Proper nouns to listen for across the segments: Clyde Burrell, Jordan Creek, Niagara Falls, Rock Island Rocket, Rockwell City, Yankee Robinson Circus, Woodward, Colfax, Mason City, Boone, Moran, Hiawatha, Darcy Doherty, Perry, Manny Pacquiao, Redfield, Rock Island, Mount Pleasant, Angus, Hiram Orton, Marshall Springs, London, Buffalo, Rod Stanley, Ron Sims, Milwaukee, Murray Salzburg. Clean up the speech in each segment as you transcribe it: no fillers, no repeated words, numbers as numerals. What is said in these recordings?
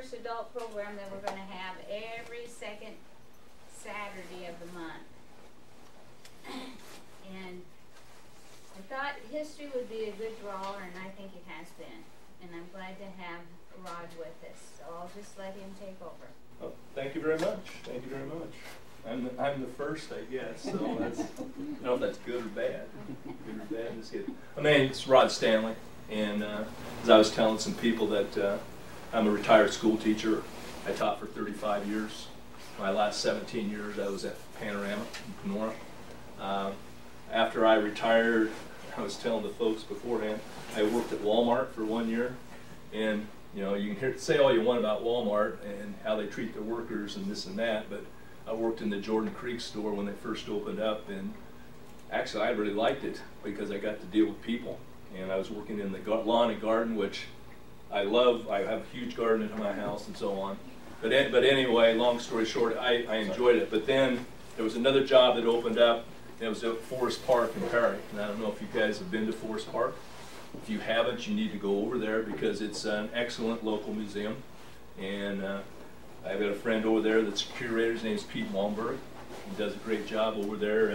first adult program that we're going to have every second Saturday of the month. And I thought history would be a good drawer, and I think it has been. And I'm glad to have Rod with us, so I'll just let him take over. Oh, thank you very much. Thank you very much. I'm the first, I guess, so that's, I don't know if that's good or bad. Good or bad, just kidding. My name's Rod Stanley, and as I was telling some people that I'm a retired school teacher. I taught for 35 years. My last 17 years, I was at Panorama in Kenora. After I retired, I was telling the folks beforehand, I worked at Walmart for 1 year, and you know, you can say all you want about Walmart and how they treat their workers and this and that, but I worked in the Jordan Creek store when they first opened up, and actually I really liked it because I got to deal with people, and I was working in the lawn and garden, which I love. I have a huge garden in my house and so on, but anyway, long story short, I enjoyed it. But then there was another job that opened up. It was at Forest Park in Perry, and I don't know if you guys have been to Forest Park. If you haven't, you need to go over there because it's an excellent local museum. And I've got a friend over there that's a curator. His name's Pete Walmberg. He does a great job over there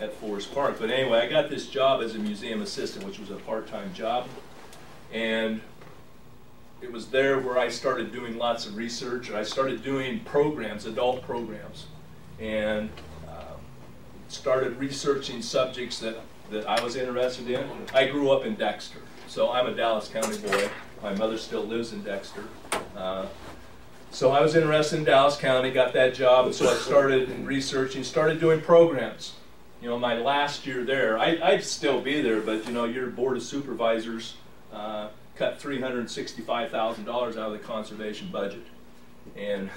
at Forest Park. But anyway, I got this job as a museum assistant, which was a part-time job. And it was there where I started doing lots of research. I started doing programs, adult programs. And started researching subjects that I was interested in. I grew up in Dexter, so I'm a Dallas County boy. My mother still lives in Dexter. So I was interested in Dallas County, got that job, and so I started researching, started doing programs. You know, my last year there, I'd still be there, but you know, your board of supervisors cut $365,000 out of the conservation budget. And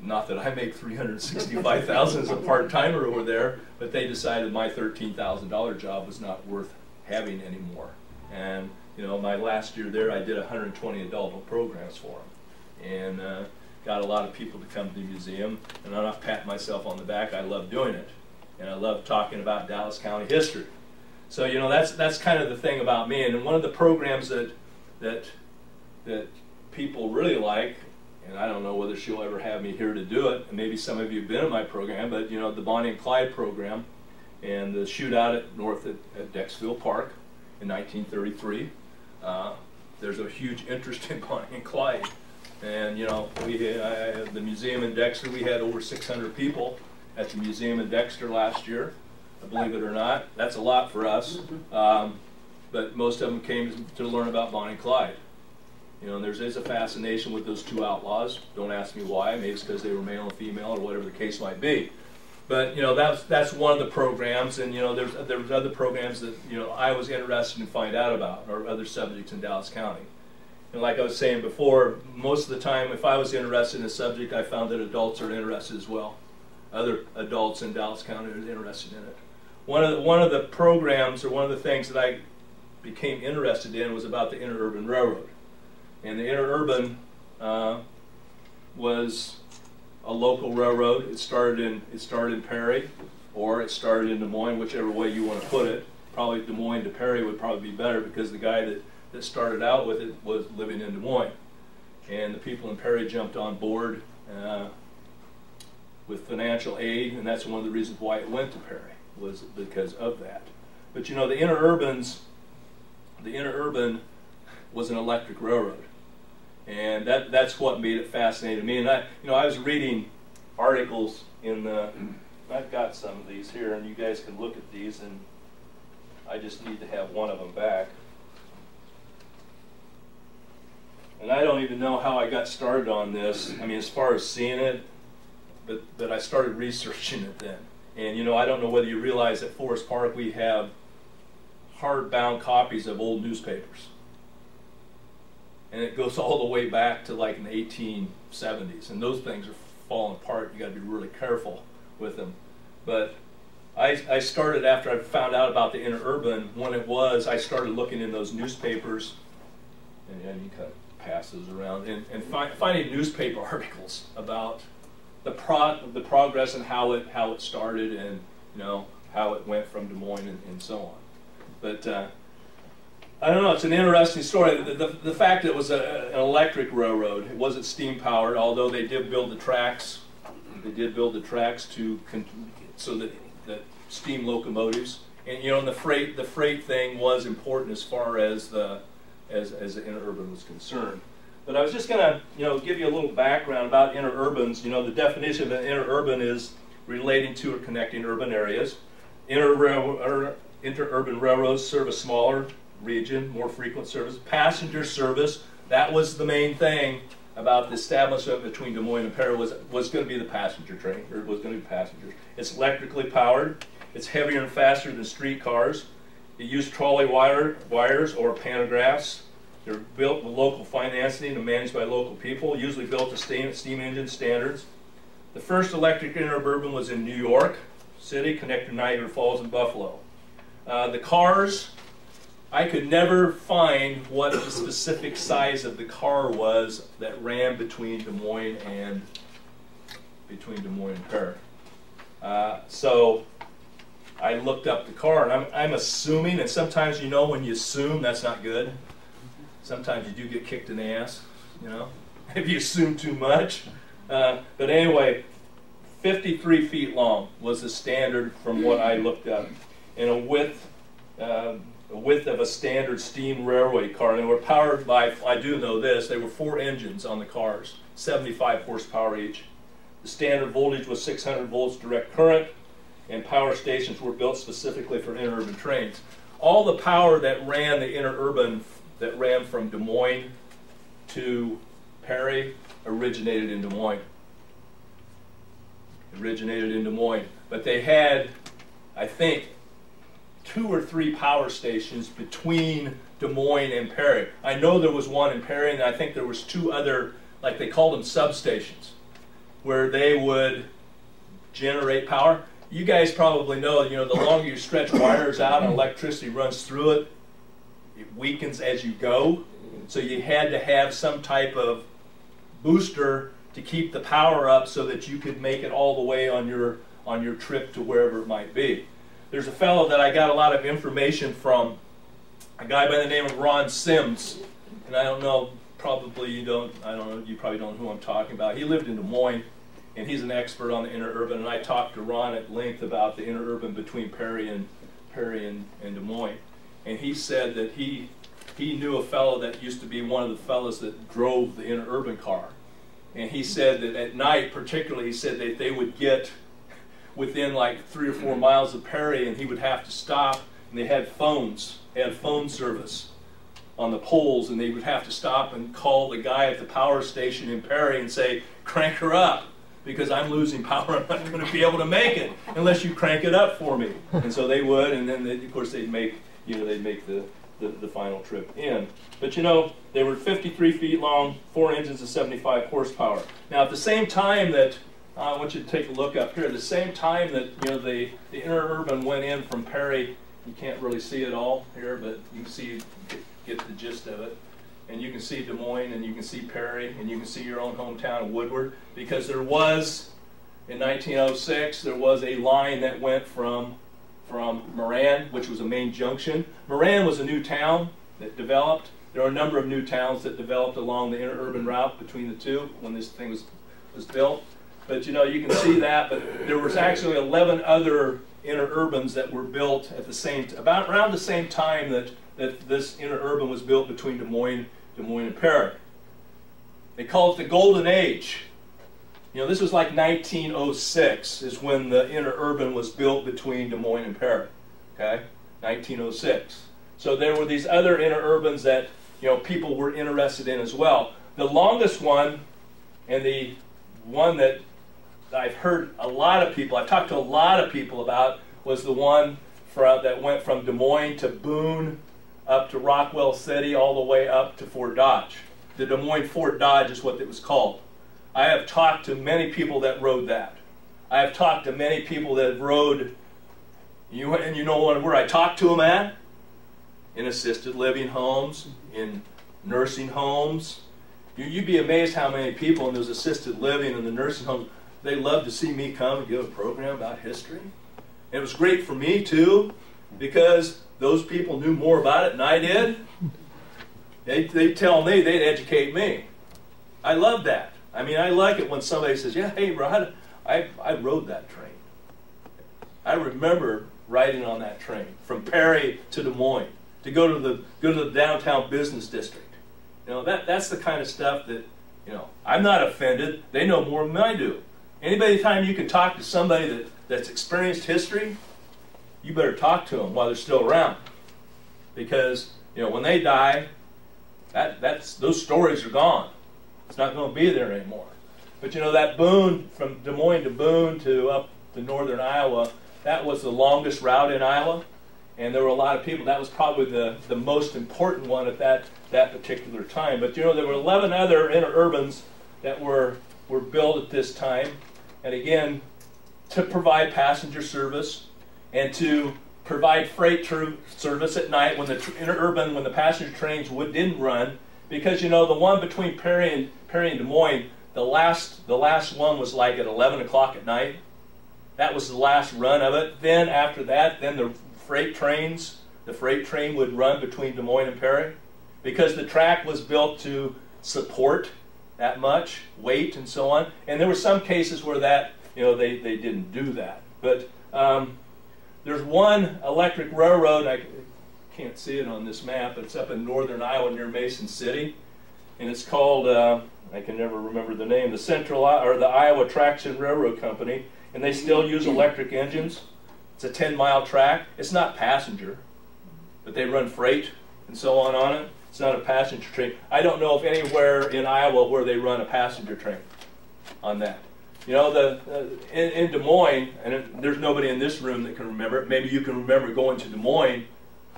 not that I make $365,000 as a part-timer over there, but they decided my $13,000 job was not worth having anymore. And you know, my last year there, I did 120 adult programs for them, and got a lot of people to come to the museum. And I'm not patting myself on the back. I love doing it, and I love talking about Dallas County history. So you know, that's kind of the thing about me. And one of the programs that people really like. And I don't know whether she'll ever have me here to do it. And maybe some of you have been in my program, but you know, the Bonnie and Clyde program and the shootout at north at Dexfield Park in 1933. There's a huge interest in Bonnie and Clyde. And you know, the museum in Dexter, we had over 600 people at the museum in Dexter last year, believe it or not. That's a lot for us. But most of them came to learn about Bonnie and Clyde. You know, and there's a fascination with those two outlaws. Don't ask me why. Maybe it's because they were male and female, or whatever the case might be. But you know, that's one of the programs. And you know, there's other programs that you know I was interested in find out about, or other subjects in Dallas County. And like I was saying before, most of the time, if I was interested in a subject, I found that adults are interested as well. Other adults in Dallas County are interested in it. One of the programs, or one of the things that I became interested in, was about the Interurban Railroad. And the Interurban was a local railroad. It started in Perry, or it started in Des Moines, whichever way you want to put it. Probably Des Moines to Perry would probably be better, because the guy that started out with it was living in Des Moines, and the people in Perry jumped on board with financial aid, and that's one of the reasons why it went to Perry, was because of that. But you know, the Interurban was an electric railroad. And that's what made it fascinating me. And I was reading articles in the, I've got some of these here, and you guys can look at these, and I just need to have one of them back. And I don't even know how I got started on this. I mean, as far as seeing it, but I started researching it then. And you know, I don't know whether you realize that Forest Park, we have hardbound copies of old newspapers. And it goes all the way back to like in the 1870s. And those things are falling apart. You got to be really careful with them. But I started, after I found out about the Interurban, when it was, I started looking in those newspapers. And you kind of pass those around. And finding newspaper articles about the progress and how it started, and you know, how it went from Des Moines and so on. But I don't know, it's an interesting story. The fact that it was an electric railroad, it wasn't steam powered, although they did build the tracks. They did build the tracks to so that the steam locomotives, and you know, and the freight thing was important as far as the interurban was concerned. But I was just going to, you know, give you a little background about interurbans. You know, the definition of an interurban is relating to or connecting urban areas. Interurban railroads serve a smaller region, more frequent service. Passenger service, that was the main thing about the establishment between Des Moines and Perry, was going to be the passenger train, or was going to be passengers. It's electrically powered. It's heavier and faster than streetcars. It used trolley wires or pantographs. They're built with local financing and managed by local people, usually built to steam engine standards. The first electric interurban was in New York City, connecting Niagara Falls and Buffalo. The cars, I could never find what the specific size of the car was that ran between Des Moines and Perry. So I looked up the car, and I'm assuming, and sometimes, you know, when you assume, that's not good. Sometimes you do get kicked in the ass, you know, if you assume too much. But anyway, 53 feet long was the standard from what I looked up, and a width of a standard steam railway car. And they were powered by, I do know this, they were 4 engines on the cars, 75 horsepower each. The standard voltage was 600 volts direct current, and power stations were built specifically for interurban trains. All the power that ran the interurban, that ran from Des Moines to Perry, originated in Des Moines. But they had, I think, 2 or 3 power stations between Des Moines and Perry. I know there was one in Perry, and I think there was 2 other, like they called them substations, where they would generate power. You guys probably know, you know, the longer you stretch wires out and electricity runs through it, it weakens as you go. So you had to have some type of booster to keep the power up so that you could make it all the way on your trip to wherever it might be. There's a fellow that I got a lot of information from, a guy by the name of Ron Sims, and I don't know, probably you don't, I don't know, you probably don't know who I'm talking about. He lived in Des Moines, and he's an expert on the interurban, and I talked to Ron at length about the interurban between Perry and Des Moines, and he said that he knew a fellow that used to be one of the fellows that drove the interurban car, and he said that at night, particularly, he said that they would get within like 3 or 4 miles of Perry, and he would have to stop, and they had phones, phone service on the poles, and they would have to stop and call the guy at the power station in Perry and say, crank her up, because I'm losing power, I'm not going to be able to make it unless you crank it up for me. And so they would, and then of course they'd make, you know, they'd make the final trip in. But you know, they were 53 feet long, 4 engines of 75 horsepower. Now at the same time that, I want you to take a look up here. At the same time that, you know, the interurban went in from Perry, you can't really see it all here, but you can see, get the gist of it. And you can see Des Moines, and you can see Perry, and you can see your own hometown of Woodward, because there was, in 1906, there was a line that went from Moran, which was a main junction. Moran was a new town that developed. There were a number of new towns that developed along the interurban route between the two when this thing was built. But you know, you can see that, but there was actually 11 other interurbans that were built at the same, about around the same time that this interurban was built between Des Moines and Perry. They call it the Golden Age. You know, this was like 1906 is when the interurban was built between Des Moines and Perry, okay? 1906. So there were these other interurbans that, you know, people were interested in as well. The longest one, and the one that I've heard a lot of people, I've talked to a lot of people about, was the one that went from Des Moines to Boone, up to Rockwell City, all the way up to Fort Dodge. The Des Moines Fort Dodge is what it was called. I have talked to many people that rode that. I have talked to many people that rode, and you know where I talked to them at? In assisted living homes, in nursing homes. You'd be amazed how many people in those assisted living and the nursing homes, they love to see me come and give a program about history. And it was great for me, too, because those people knew more about it than I did. They tell me, they'd educate me. I love that. I mean, I like it when somebody says, yeah, hey, Rod, I rode that train. I remember riding on that train from Perry to Des Moines to go to the downtown business district. You know, that's the kind of stuff that, you know, I'm not offended. They know more than I do. Anybody time you can talk to somebody that's experienced history, you better talk to them while they're still around. Because, you know, when they die, those stories are gone. It's not going to be there anymore. But you know, that Boone, from Des Moines to Boone to up to northern Iowa, that was the longest route in Iowa. And there were a lot of people. That was probably the most important one at that particular time. But you know, there were 11 other interurbans that were built at this time. And again, to provide passenger service and to provide freight service at night when the passenger trains didn't run. Because you know, the one between Perry and Des Moines, the last one was like at 11 o'clock at night. That was the last run of it. Then after that, then the freight train would run between Des Moines and Perry, because the track was built to support that much weight and so on. And there were some cases where that, you know, they didn't do that. But there's one electric railroad, I can't see it on this map, it's up in northern Iowa near Mason City, and it's called, I can never remember the name, the Iowa Traction Railroad Company, and they still use electric engines. It's a 10-mile track. It's not passenger, but they run freight and so on it. It's not a passenger train. I don't know if anywhere in Iowa where they run a passenger train on that. You know, in Des Moines, and there's nobody in this room that can remember it. Maybe you can remember going to Des Moines.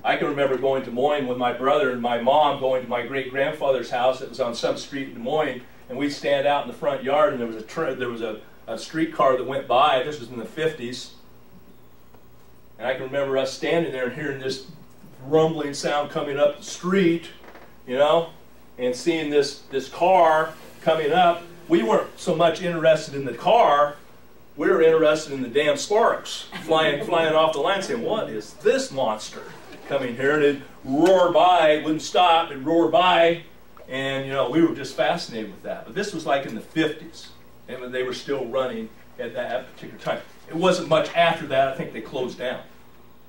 I can remember going to Des Moines with my brother and my mom, going to my great-grandfather's house that was on some street in Des Moines, and we'd stand out in the front yard, and there was a streetcar that went by. This was in the 50s. And I can remember us standing there and hearing this rumbling sound coming up the street, you know, and seeing this car coming up. We weren't so much interested in the car. We were interested in the damn sparks flying off the line, saying, what is this monster coming here? And it'd roar by, it wouldn't stop, it'd roar by. And, you know, we were just fascinated with that. But this was like in the 50s, and they were still running at that particular time. It wasn't much after that. I think they closed down.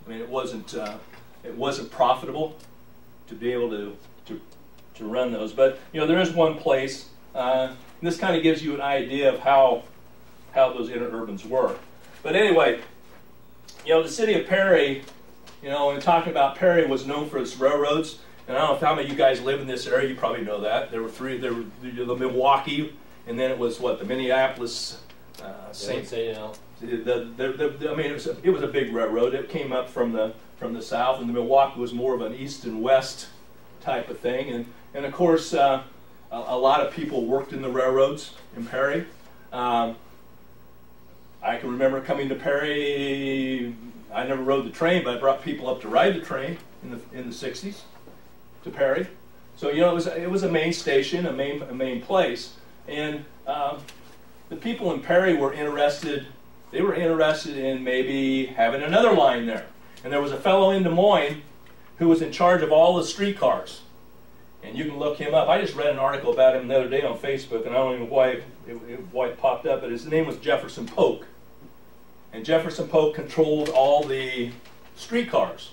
I mean, it wasn't profitable to be able to run those. But you know, there is one place. And this kind of gives you an idea of how those interurbans were. But anyway, you know, the city of Perry, you know, when talking about Perry, was known for its railroads. And I don't know if how many of you guys live in this area. You probably know that there were three. There were the Milwaukee, and then it was what, the Minneapolis-St. Paul. I mean, it was a big railroad. It came up from the south, and the Milwaukee was more of an east and west type of thing. And of course, a lot of people worked in the railroads in Perry. I can remember coming to Perry. I never rode the train, but I brought people up to ride the train in the 60s to Perry. So you know, it was a main station, a main place, and the people in Perry were interested. They were interested in maybe having another line there. And there was a fellow in Des Moines who was in charge of all the streetcars. And you can look him up. I just read an article about him the other day on Facebook, and I don't even know why it popped up, but his name was Jefferson Polk. And Jefferson Polk controlled all the streetcars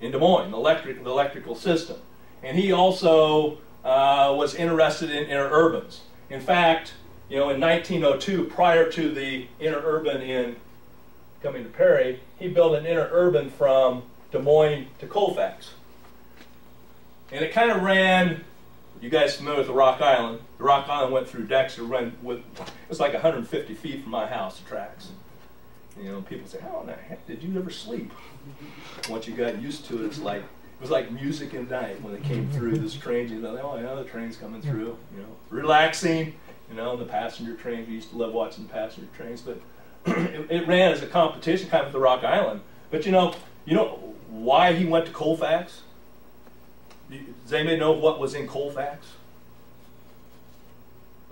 in Des Moines, the electrical system. And he also was interested in interurbans. In fact, you know, in 1902, prior to the interurban in coming to Perry, he built an interurban from Des Moines to Colfax. And it kind of ran, you guys familiar with the Rock Island? The Rock Island went through Dexter, it was like 150 feet from my house, the tracks. And, you know, people say, how in the heck did you ever sleep? Once you got used to it, it was like music at night when it came through this train. You know, oh, yeah, the train's coming through, you know, relaxing. You know, the passenger trains, we used to love watching the passenger trains, but it ran as a competition, kind of the Rock Island. But you know why he went to Colfax? Does anybody know what was in Colfax?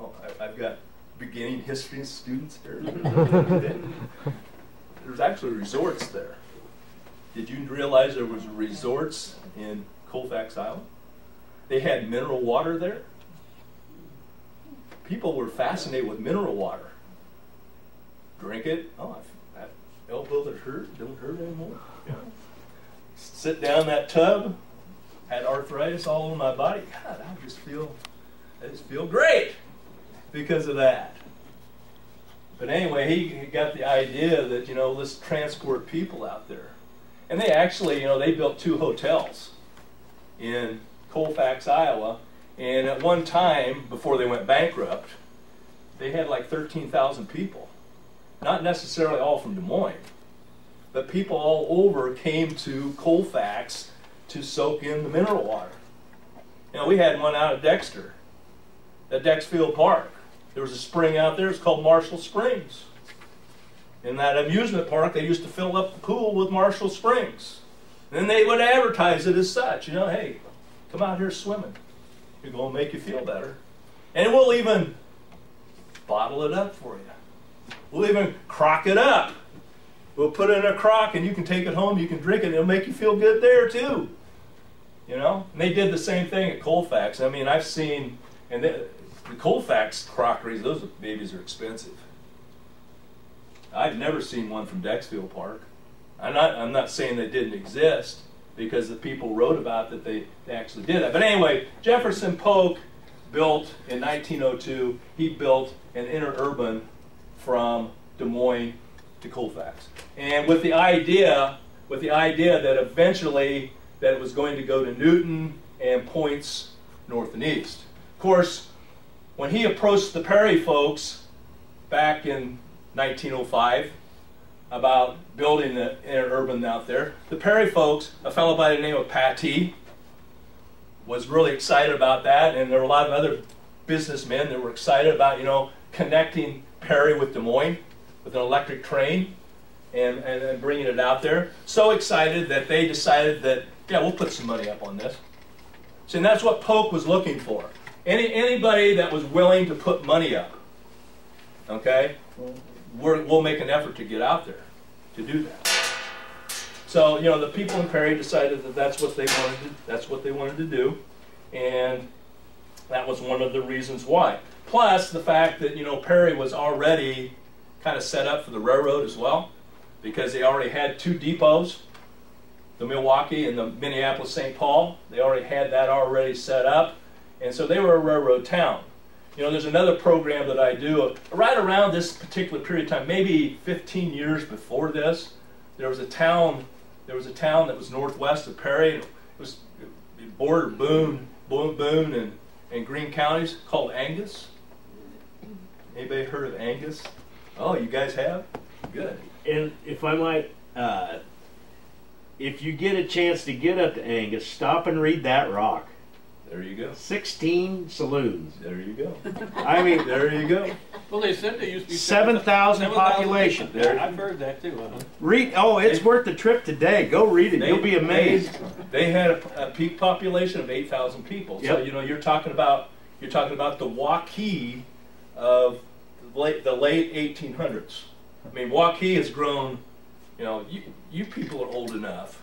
Oh, I've got beginning history students here. There's actually resorts there. Did you realize there was resorts in Colfax Island? They had mineral water there. People were fascinated with mineral water. Drink it. Oh, that elbow that hurt don't hurt anymore. Yeah. Sit down in that tub. Had arthritis all over my body. God, I just feel great because of that. But anyway, he got the idea that, you know, let's transport people out there. And they actually, you know, they built 2 hotels in Colfax, Iowa. And at one time, before they went bankrupt, they had like 13,000 people. Not necessarily all from Des Moines, but people all over came to Colfax to soak in the mineral water. You know, we had one out at Dexter, at Dexfield Park. There was a spring out there, it's called Marshall Springs. In that amusement park, they used to fill up the pool with Marshall Springs. Then they would advertise it as such, you know, hey, come out here swimming. You're going to make you feel better. And we'll even bottle it up for you. We'll even crock it up. We'll put it in a crock and you can take it home, you can drink it, it'll make you feel good there too. You know, and they did the same thing at Colfax. I mean, I've seen, and the Colfax crockeries, those babies are expensive. I've never seen one from Dexfield Park. I'm not saying they didn't exist, because the people wrote about that they actually did that. But anyway, Jefferson Polk built, in 1902, he built an interurban from Des Moines to Colfax. And with the idea that eventually that it was going to go to Newton and points north and east. Of course, when he approached the Perry folks back in 1905 about building the interurban out there, the Perry folks, a fellow by the name of Patty, was really excited about that, and there were a lot of other businessmen that were excited about, you know, connecting Perry with Des Moines with an electric train and bringing it out there. So excited that they decided that, yeah, we'll put some money up on this. So, and that's what Polk was looking for. Anybody that was willing to put money up, okay, we'll make an effort to get out there to do that. So, you know, the people in Perry decided that that's what they wanted to do, and that was one of the reasons why. Plus the fact that, you know, Perry was already kind of set up for the railroad as well, because they already had 2 depots, the Milwaukee and the Minneapolis-St. Paul. They already had that already set up, and so they were a railroad town. You know, there's another program that I do right around this particular period of time, maybe 15 years before this. There was a town that was northwest of Perry, and it bordered Boone and Greene counties, called Angus. Anybody heard of Angus? Oh, you guys have? Good. And if I might, if you get a chance to get up to Angus, stop and read that rock. There you go. 16 saloons. There you go. I mean, there you go. Well, they said they used to be 7,000 population. There. I've heard that too. Uh-huh. Read. Oh, it's worth the trip today. Go read it. You'll be amazed. They had a peak population of 8,000 people. Yep. So, you know, you're talking about the Waukee of the late 1800s. I mean, Waukee has grown. You know, you people are old enough.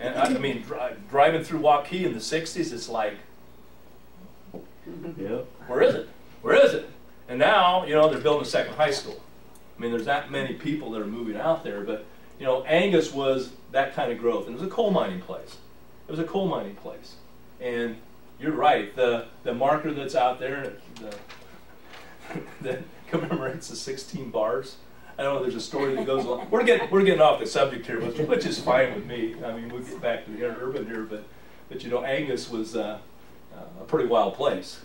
And I mean, driving through Waukee in the 60s, it's like, yep. Where is it? Where is it? And now, you know, they're building a second high school. I mean, there's that many people that are moving out there, but, you know, Angus was that kind of growth. And it was a coal mining place. It was a coal mining place. And you're right, the marker that's out there that commemorates the 16 bars. I don't know, there's a story that goes along. We're getting off the subject here, which is fine with me. I mean, we'll get back to the urban here, but you know, Angus was a pretty wild place.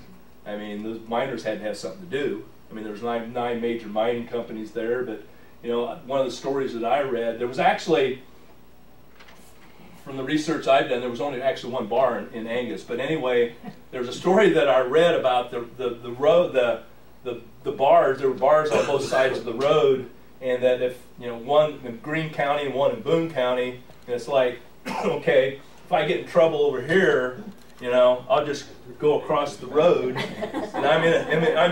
I mean, those miners had to have something to do. I mean, there was nine major mining companies there, but, you know, one of the stories that I read, there was actually, from the research I've done, there was only actually one bar in Angus, but anyway, there was a story that I read about the road, the bars, there were bars on both sides of the road, and that if, you know, one in Greene County and one in Boone County, and it's like, okay, if I get in trouble over here, you know, I'll just go across the road, and I'm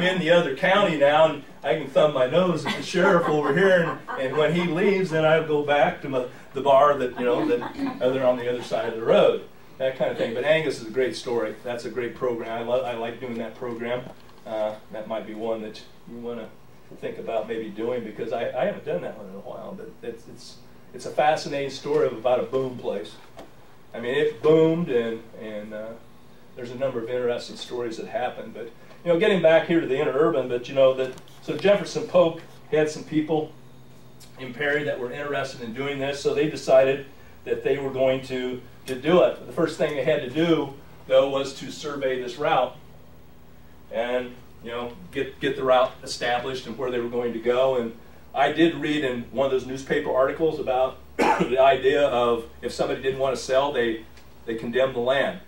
in the other county now, and I can thumb my nose at the sheriff over here, and when he leaves, then I'll go back to my the bar that, you know, that they're on the other side of the road, that kind of thing. But Angus is a great story. That's a great program. I like doing that program. That might be one that you want to think about maybe doing, because I haven't done that one in a while. But it's a fascinating story about a boom place. I mean, it boomed, and there's a number of interesting stories that happened. But you know, getting back here to the interurban, but you know that so Jefferson Polk had some people in Perry that were interested in doing this, so they decided that they were going to do it. The first thing they had to do, though, was to survey this route and, you know, get the route established and where they were going to go. And I did read in one of those newspaper articles about the idea of if somebody didn't want to sell, they condemned the land.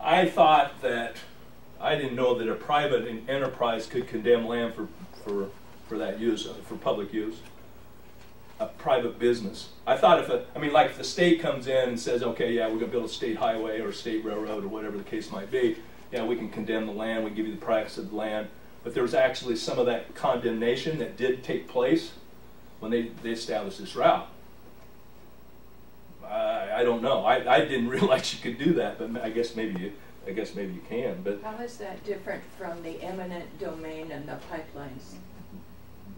I thought that, I didn't know that a private enterprise could condemn land for that use, for public use. A private business. I thought like if the state comes in and says, okay, yeah, we're going to build a state highway or a state railroad or whatever the case might be, yeah, we can condemn the land, we can give you the price of the land. But there was actually some of that condemnation that did take place when they established this route. I don't know. I didn't realize you could do that, but I guess maybe you can. But how is that different from the eminent domain and the pipelines?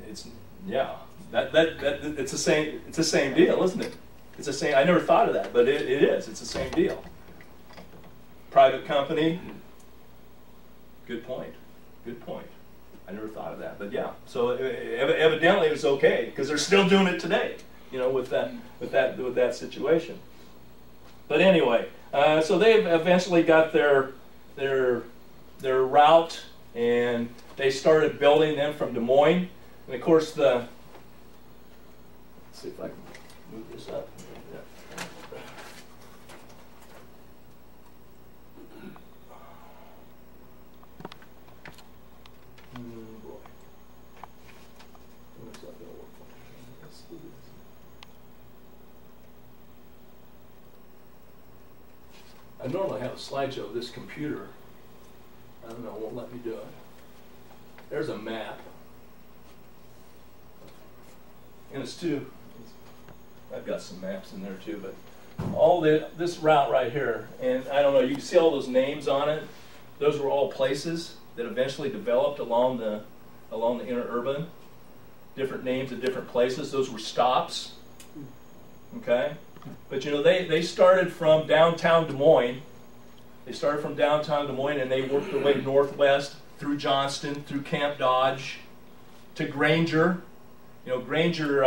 It's, yeah. It's the same. It's the same deal, isn't it? It's the same. I never thought of that, but it is. It's the same deal. Private company. Good point. Good point. I never thought of that, but yeah. So evidently it's okay because they're still doing it today. You know, with that situation. But anyway, so they've eventually got their route, and they started building them from Des Moines, and of course the. See if I can move this up. Yeah. Oh boy. What is that going to work for? Let's do this. I normally have a slideshow of this computer. I don't know, it won't let me do it. There's a map. And it's too. I've got some maps in there too, but all this route right here, and I don't know, you can see all those names on it. Those were all places that eventually developed along the interurban. Different names of different places. Those were stops. Okay? But you know, they started from downtown Des Moines. They started from downtown Des Moines and they worked their way northwest through Johnston, through Camp Dodge, to Granger. You know, Granger,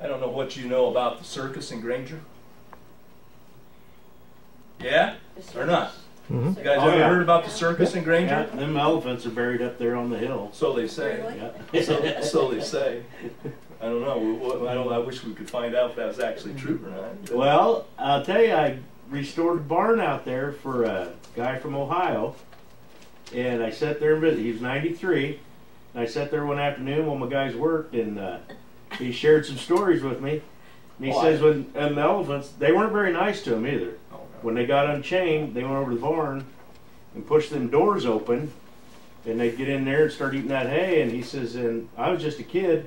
I don't know what you know about the circus in Granger. Yeah? Or not? Mm-hmm. You guys ever heard about the circus in Granger? Yeah, them elephants are buried up there on the hill. So they say. Really? Yeah. So they say. I don't know. I wish we could find out if that was actually true or not. Well, I'll tell you, I restored a barn out there for a guy from Ohio. And I sat there and visited. He was 93. And I sat there one afternoon while my guys worked, and he shared some stories with me. And he says, and the elephants, they weren't very nice to him either. Oh, no. When they got unchained, they went over to the barn and pushed them doors open, and they'd get in there and start eating that hay. And he says, and I was just a kid.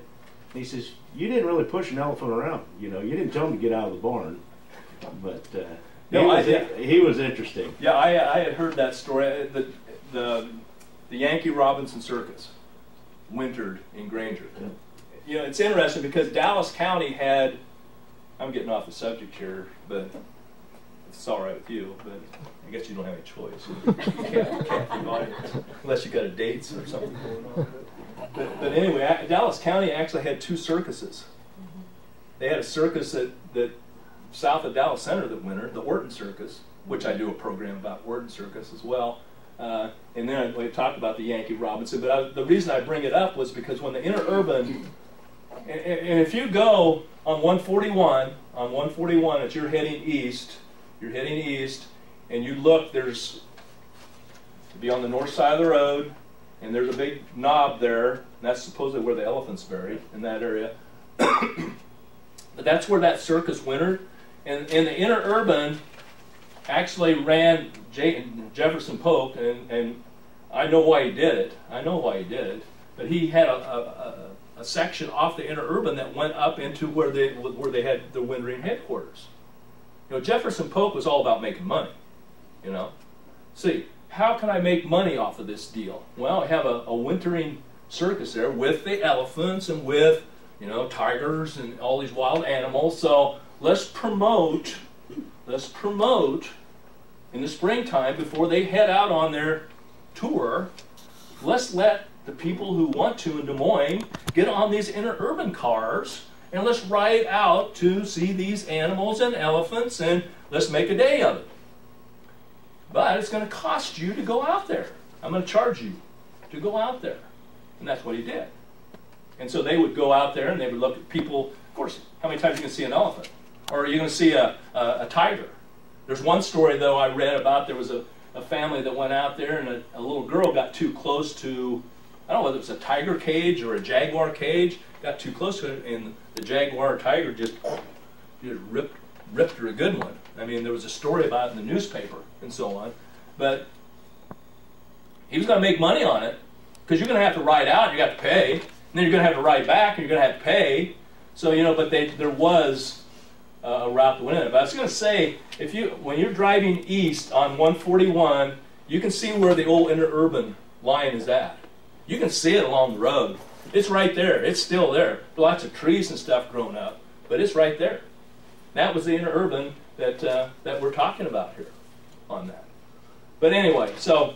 And he says, you didn't really push an elephant around. You know, you didn't tell him to get out of the barn. But he was interesting. Yeah, I had heard that story. The Yankee Robinson Circus wintered in Granger. Yeah. You know, it's interesting because Dallas County had, I'm getting off the subject here, but it's all right with you, but I guess you don't have any choice. You can't invite it, unless you got a date or something going on. But anyway, Dallas County actually had two circuses. They had a circus that south of Dallas Center that winter, the Orton Circus, which I do a program about Orton Circus as well. And then we talked about the Yankee Robinson, but the reason I bring it up was because when the interurban, and if you go on 141, as you're heading east, and you look, there's, it'd be on the north side of the road, and there's a big knob there, and that's supposedly where the elephant's buried, in that area. But that's where that circus wintered, and the interurban actually ran Jefferson Polk, and I know why he did it. But he had a, a, a section off the interurban that went up into where they had their Windream headquarters. You know, Jefferson Polk was all about making money, you know. See, how can I make money off of this deal? Well, I have a wintering circus there with the elephants and with, you know, tigers and all these wild animals. So let's promote in the springtime before they head out on their tour. Let's let the people who want to in Des Moines get on these interurban cars and let's ride out to see these animals and elephants and let's make a day of it. But it's going to cost you to go out there. I'm going to charge you to go out there. And that's what he did. And so they would go out there and they would look at people. Of course, how many times are you going to see an elephant? Or are you going to see a tiger? There's one story, though, I read about. There was a family that went out there and a little girl got too close to, I don't know whether it was a tiger cage or a jaguar cage, got too close to it, and the jaguar or tiger just ripped her a good one. I mean, there was a story about it in the newspaper and so on. But he was going to make money on it because you're going to have to ride out, you got to pay, and then you're going to have to ride back, and you're going to have to pay. So, you know, but there was a route that went in. But I was going to say, when you're driving east on 141, you can see where the old interurban line is at. You can see it along the road. It's right there. It's still there. Lots of trees and stuff growing up, but it's right there. That was the interurban that we're talking about here on that. But anyway, so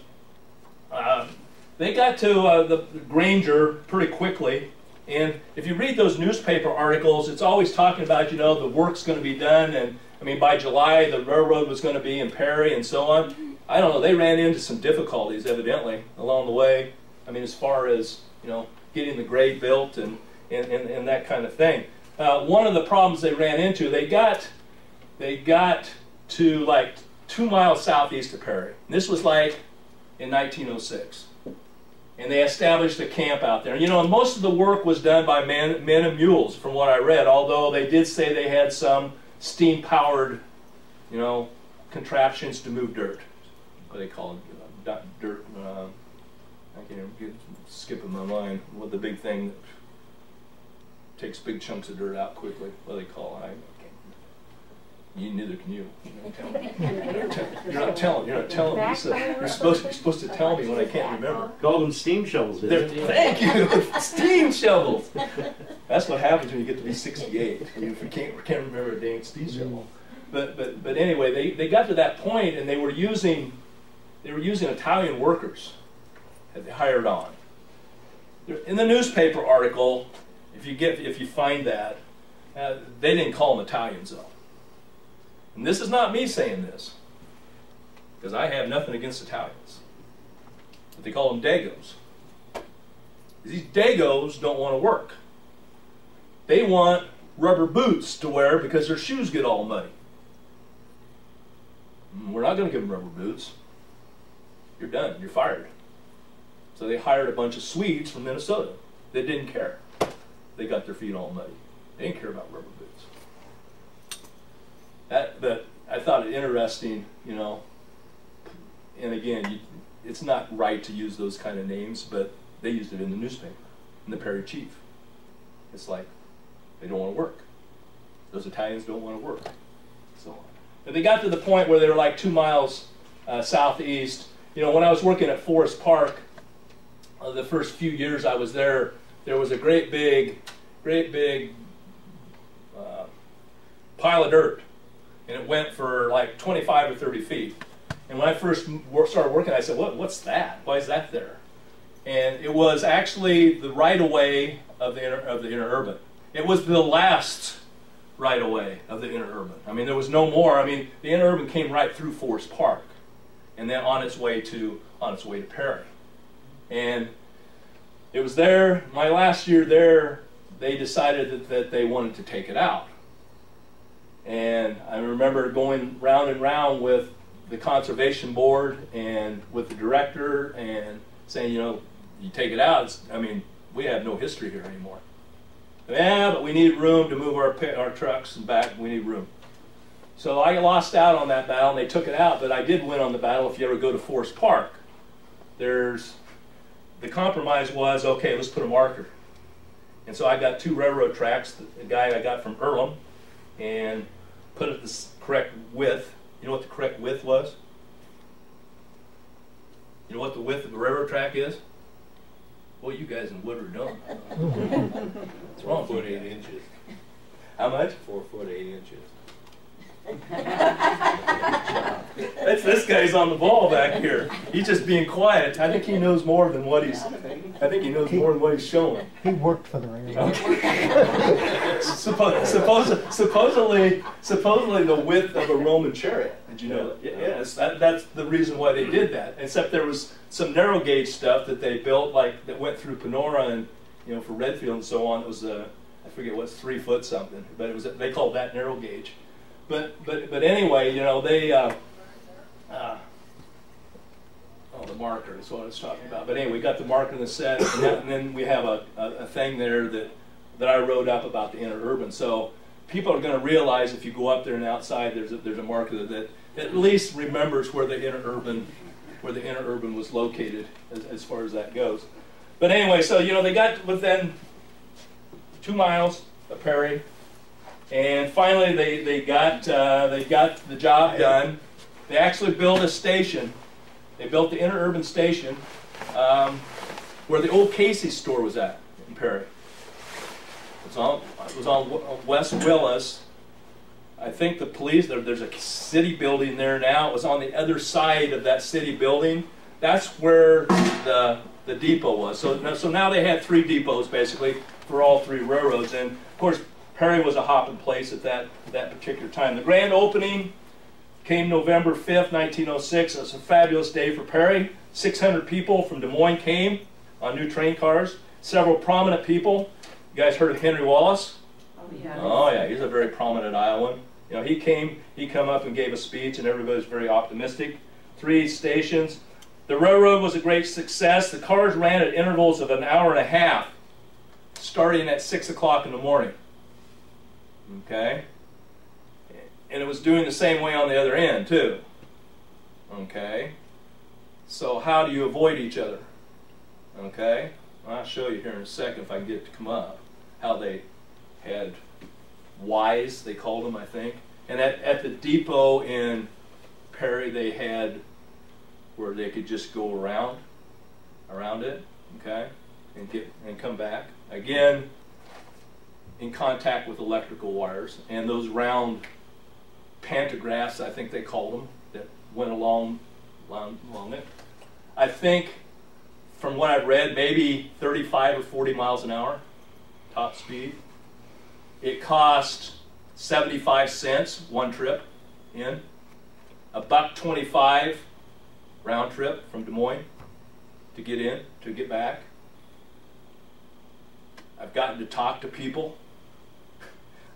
they got to the Granger pretty quickly. And if you read those newspaper articles, it's always talking about, you know, the work's going to be done. And, I mean, by July, the railroad was going to be in Perry and so on. I don't know. They ran into some difficulties, evidently, along the way. I mean, as far as, you know, getting the grade built and that kind of thing. One of the problems they ran into, they got to like 2 miles southeast of Perry. And this was like in 1906. And they established a camp out there. And, you know, most of the work was done by men and mules, from what I read, although they did say they had some steam-powered, you know, contraptions to move dirt. What do they call it? Dirt. I can't even skip in my mind what the big thing that takes big chunks of dirt out quickly. What do they call it? I can't. You neither can you. You're not telling me. So you're supposed to tell me when I can't remember. Call them steam shovels. Thank you, steam shovels. That's what happens when you get to be 68. If you can't remember a dang steam shovel. But anyway, they got to that point and they were using Italian workers that they hired on. In the newspaper article, if you find that, they didn't call them Italians though. And this is not me saying this, because I have nothing against Italians. But they call them Dagos. These Dagos don't want to work. They want rubber boots to wear because their shoes get all muddy. We're not going to give them rubber boots. You're done. You're fired. So they hired a bunch of Swedes from Minnesota. They didn't care. They got their feet all muddy. They didn't care about rubber boots. But I thought it interesting, you know, and again, it's not right to use those kind of names, but they used it in the newspaper, in the Perry Chief. It's like, they don't want to work. Those Italians don't want to work. So on. And they got to the point where they were like 2 miles southeast. You know, when I was working at Forest Park, the first few years I was there, there was a great big pile of dirt. And it went for like 25 or 30 feet. And when I first started working, I said, what's that? Why is that there? And it was actually the right-of-way of the interurban. It was the last right-of-way of the interurban. I mean, there was no more. I mean, the interurban came right through Forest Park and then on its way to Perry. And it was there. My last year there, they decided that they wanted to take it out. And I remember going round and round with the conservation board and with the director and saying, you know, you take it out, I mean, we have no history here anymore. Yeah, but we need room to move our trucks and back, we need room. So I lost out on that battle and they took it out, but I did win on the battle. If you ever go to Forest Park, the compromise was, okay, let's put a marker. And so I got two railroad tracks, the guy I got from Earlham, and put it the correct width. You know what the correct width was? You know what the width of the railroad track is? Well, you guys in Woodward don't. It's wrong. 4 foot 8 inches. How much? 4 foot 8 inches. That's, this guy's on the ball back here. He's just being quiet. I think he knows more than what he's. I think he knows more than what he's showing. He worked for the railroad. Okay. supposedly, the width of a Roman chariot. Did you know that? Yes, that's the reason why they did that. Except there was some narrow gauge stuff that they built, like that went through Panora and for Redfield and so on. It was I forget what's 3 foot something, but it was they called that narrow gauge. But anyway, they the marker is what I was talking about. But anyway, we got the marker in the set, and then we have a thing there that I wrote up about the interurban. So people are going to realize if you go up there and outside, there's a marker that at least remembers where the interurban was located as far as that goes. But anyway, so they got within 2 miles of Perry. And finally, they got the job done. They actually built a station. They built the interurban station where the old Casey's store was at in Perry. It was on West Willis. I think the police, there's a city building there now. It was on the other side of that city building. That's where the depot was. So now they had 3 depots, basically, for all 3 railroads. And, of course, Perry was a hopping place at that particular time. The grand opening came November 5th, 1906. It was a fabulous day for Perry. 600 people from Des Moines came on new train cars. Several prominent people. You guys heard of Henry Wallace? Oh yeah. Oh yeah, he's a very prominent Iowan. He came up and gave a speech, and everybody was very optimistic. 3 stations. The railroad was a great success. The cars ran at intervals of an hour and a half, starting at 6 o'clock in the morning. Okay, and it was doing the same way on the other end too. Okay, so how do you avoid each other? Okay, I'll show you here in a second if I can get it to come up. How they had Y's, they called them, I think. And at the depot in Perry, they had where they could just go around it, okay, and come back again. In contact with electrical wires and those round pantographs, I think they called them, that went along it. I think, from what I've read, maybe 35 or 40 miles an hour, top speed. It cost 75 cents one trip in, $1.25 round trip from Des Moines to get in, to get back. I've gotten to talk to people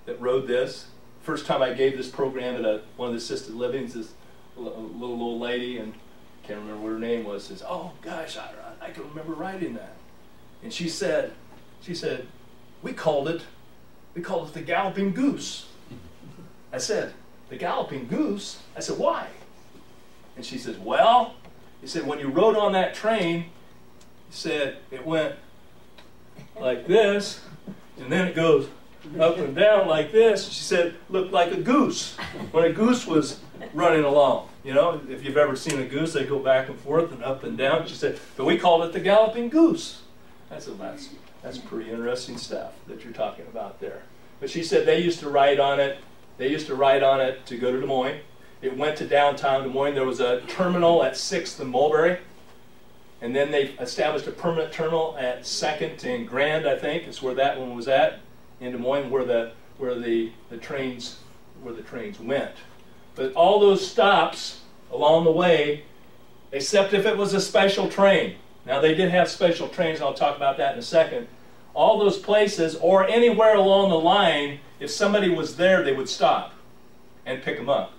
that rode this. First time I gave this program at one of the assisted livings, this little old lady, and I can't remember what her name was, says, "Oh gosh, I can remember riding that." And she said, we called it the Galloping Goose. I said, "The Galloping Goose?" I said, "Why?" And she says, "Well," he said, "when you rode on that train," he said, "it went like this, and then it goes up and down like this." She said, "Looked like a goose when a goose was running along." If you've ever seen a goose, they go back and forth and up and down. She said, "But we called it the Galloping Goose." I said, that's pretty interesting stuff that you're talking about there. But she said they used to ride on it. They used to ride on it to go to Des Moines. It went to downtown Des Moines. There was a terminal at 6th and Mulberry. And then they established a permanent terminal at 2nd and Grand, I think, is where that one was at in Des Moines, where the trains went. But all those stops along the way, except if it was a special train. Now they did have special trains, and I'll talk about that in a second. All those places, or anywhere along the line, if somebody was there, they would stop and pick them up.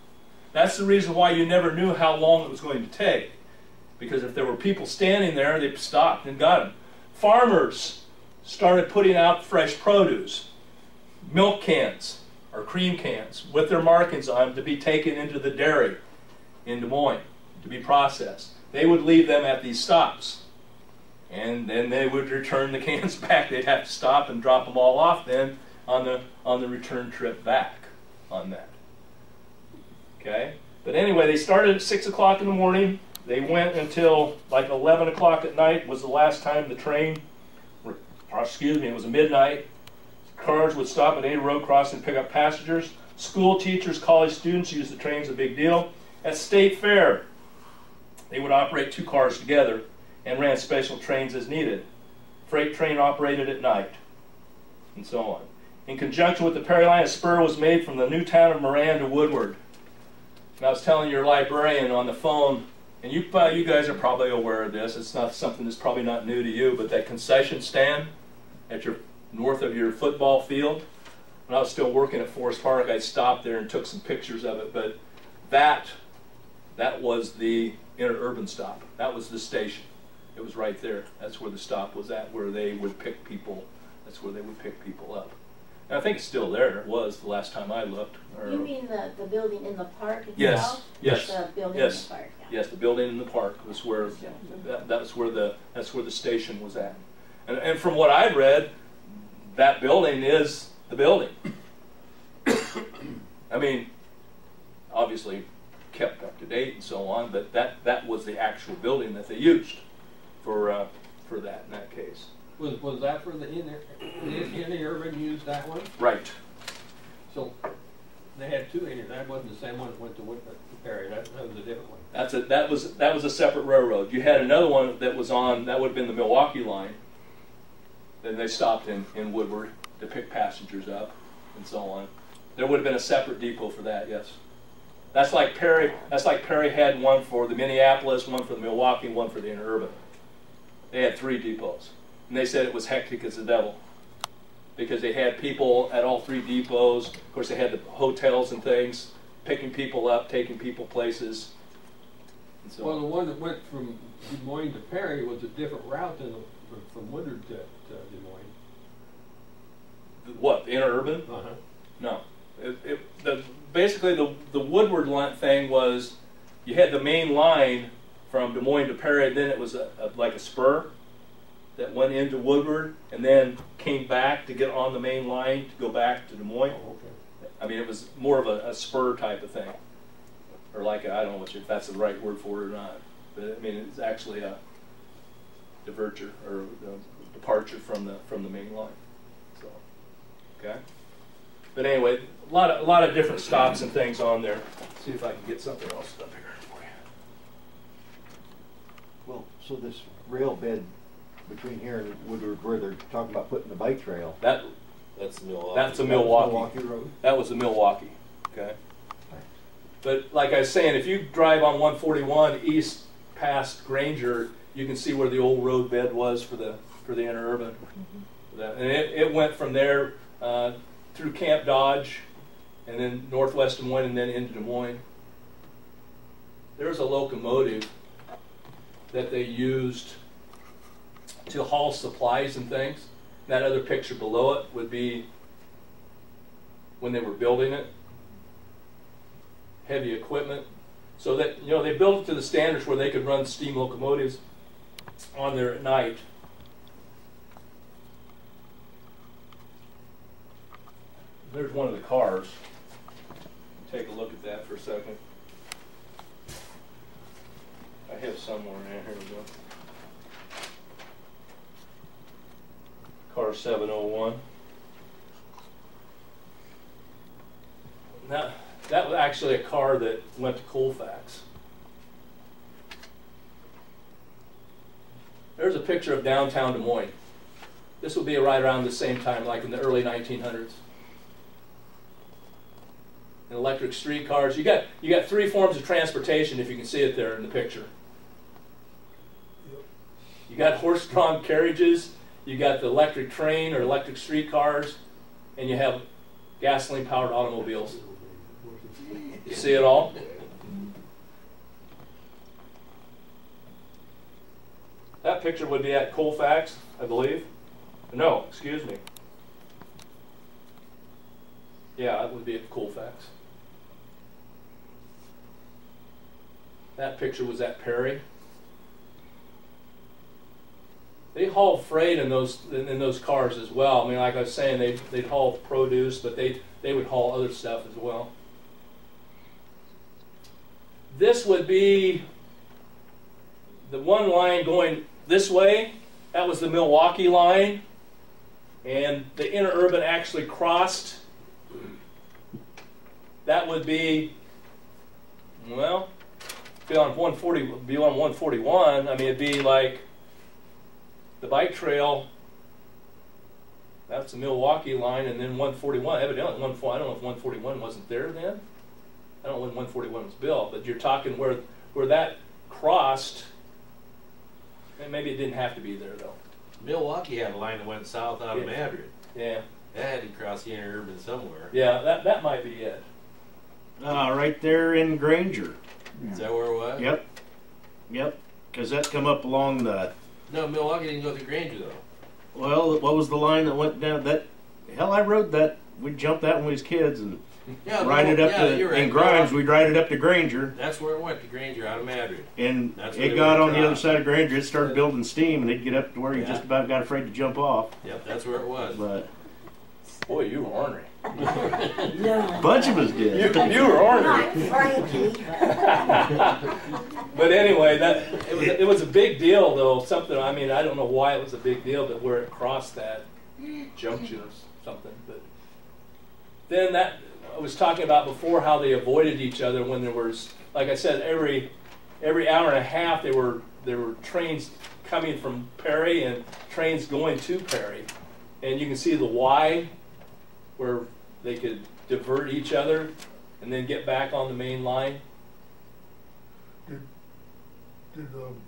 That's the reason why you never knew how long it was going to take. Because if there were people standing there, they stopped and got them. Farmers started putting out fresh produce, milk cans or cream cans with their markings on them to be taken into the dairy in Des Moines to be processed. They would leave them at these stops. and then they would return the cans back. They'd have to stop and drop them all off then on the return trip back on that. Okay? But anyway, they started at 6 o'clock in the morning. They went until like 11 o'clock at night was the last time the train, or excuse me, it was midnight. Cars would stop at any road crossing and pick up passengers. School teachers, college students used the trains, a big deal. At State Fair, they would operate two cars together and ran special trains as needed. Freight train operated at night, and so on. In conjunction with the Perry line, a spur was made from the new town of Moran to Woodward. And I was telling your librarian on the phone, and you guys are probably aware of this, it's not something that's probably not new to you, but that concession stand at your north of your football field. When I was still working at Forest Park, I stopped there and took some pictures of it, but that was the interurban stop. That was the station. It was right there. That's where the stop was at, where they would pick people. That's where they would pick people up. And I think it's still there. It was the last time I looked. You mean the building in the park itself? Yes. Yes. The building yes. In the park. Yeah. Yes, the building in the park was where that's where the station was at. And from what I read, that building is the building. I mean, obviously kept up to date and so on, but that was the actual building that they used for that in that case. Was that for the interurban used that one? Right. So they had two in. That wasn't the same one that went to Perry. That was a different one. That's a, that was a separate railroad. You had another one that was on that would have been the Milwaukee line. Then they stopped in Woodward to pick passengers up and so on. There would have been a separate depot for that, yes. That's like Perry. That's like Perry had one for the Minneapolis, one for the Milwaukee, one for the interurban. They had three depots, and they said it was hectic as the devil because they had people at all three depots. Of course, they had the hotels and things, picking people up, taking people places. And so well, the one that went from Des Moines to Perry was a different route than from Woodward to Des Moines. What, the interurban? Uh huh. No. Basically, the Woodward thing was you had the main line from Des Moines to Perry, and then it was like a spur that went into Woodward and then came back to get on the main line to go back to Des Moines. Oh, okay. I mean, it was more of a spur type of thing. Or like, I don't know if that's the right word for it or not. But, I mean, it's actually a diverger or a departure from the main line. So, okay. But anyway, a lot of different stops and things on there. Let's see if I can get something else up here for you. Well, so this rail bed between here and Woodward, where they're talking about putting the bike trail. That's Milwaukee. That's a Milwaukee. That was Milwaukee Road. That was the Milwaukee. Okay. But like I was saying, if you drive on 141 east past Granger, you can see where the old road bed was for the interurban. Mm-hmm. And it went from there. Through Camp Dodge, and then northwest Des Moines, and then into Des Moines. There was a locomotive that they used to haul supplies and things. That other picture below it would be when they were building it. Heavy equipment. So that, you know, they built it to the standards where they could run steam locomotives on there at night. There's one of the cars. Take a look at that for a second. I have somewhere in here. Here we go. Car 701. Now, that was actually a car that went to Colfax. There's a picture of downtown Des Moines. This will be right around the same time, like in the early 1900s. And electric streetcars. You got three forms of transportation if you can see it there in the picture. You got horse-drawn carriages, you got the electric train or electric streetcars, and you have gasoline-powered automobiles. You see it all? That picture would be at Colfax, I believe. No, excuse me. Yeah, it would be at Colfax. That picture was at Perry. They haul freight in those cars as well. I mean, like I was saying, they'd haul produce, but they would haul other stuff as well. This would be the one line going this way. That was the Milwaukee line, and the interurban actually crossed. That would be, well, be on 140, be on 141. I mean, it'd be like the bike trail. That's the Milwaukee line, and then 141. Evidently, I don't know if 141 wasn't there then. I don't know when 141 was built, but you're talking where that crossed. And maybe it didn't have to be there though. Milwaukee had a line that went south out of Madrid. Yeah. That had to cross the interurban somewhere. Yeah, that might be it. Right there in Granger. Yeah. Is that where it was? Yep. Yep. Because that come up along the... No, Milwaukee didn't go through Granger though. Well, what was the line that went down that... Hell, I rode that. We jumped that when we was kids and... Yeah, ride it up to right. In Grimes, we'd ride it up to Granger. That's where it went, to Granger, out of Madrid. And it got on the other side of Granger, it started building steam, and it'd get up to where you just about got afraid to jump off. Yep, that's where it was. But boy, you were ornery. A bunch of us did. You were ornery. But anyway, it was a big deal, though. Something, I mean, I don't know why it was a big deal, but where it crossed that junction or something. But then that... I was talking about before how they avoided each other when there was, like I said, every hour and a half there were trains coming from Perry and trains going to Perry, and you can see the Y where they could divert each other and then get back on the main line. Did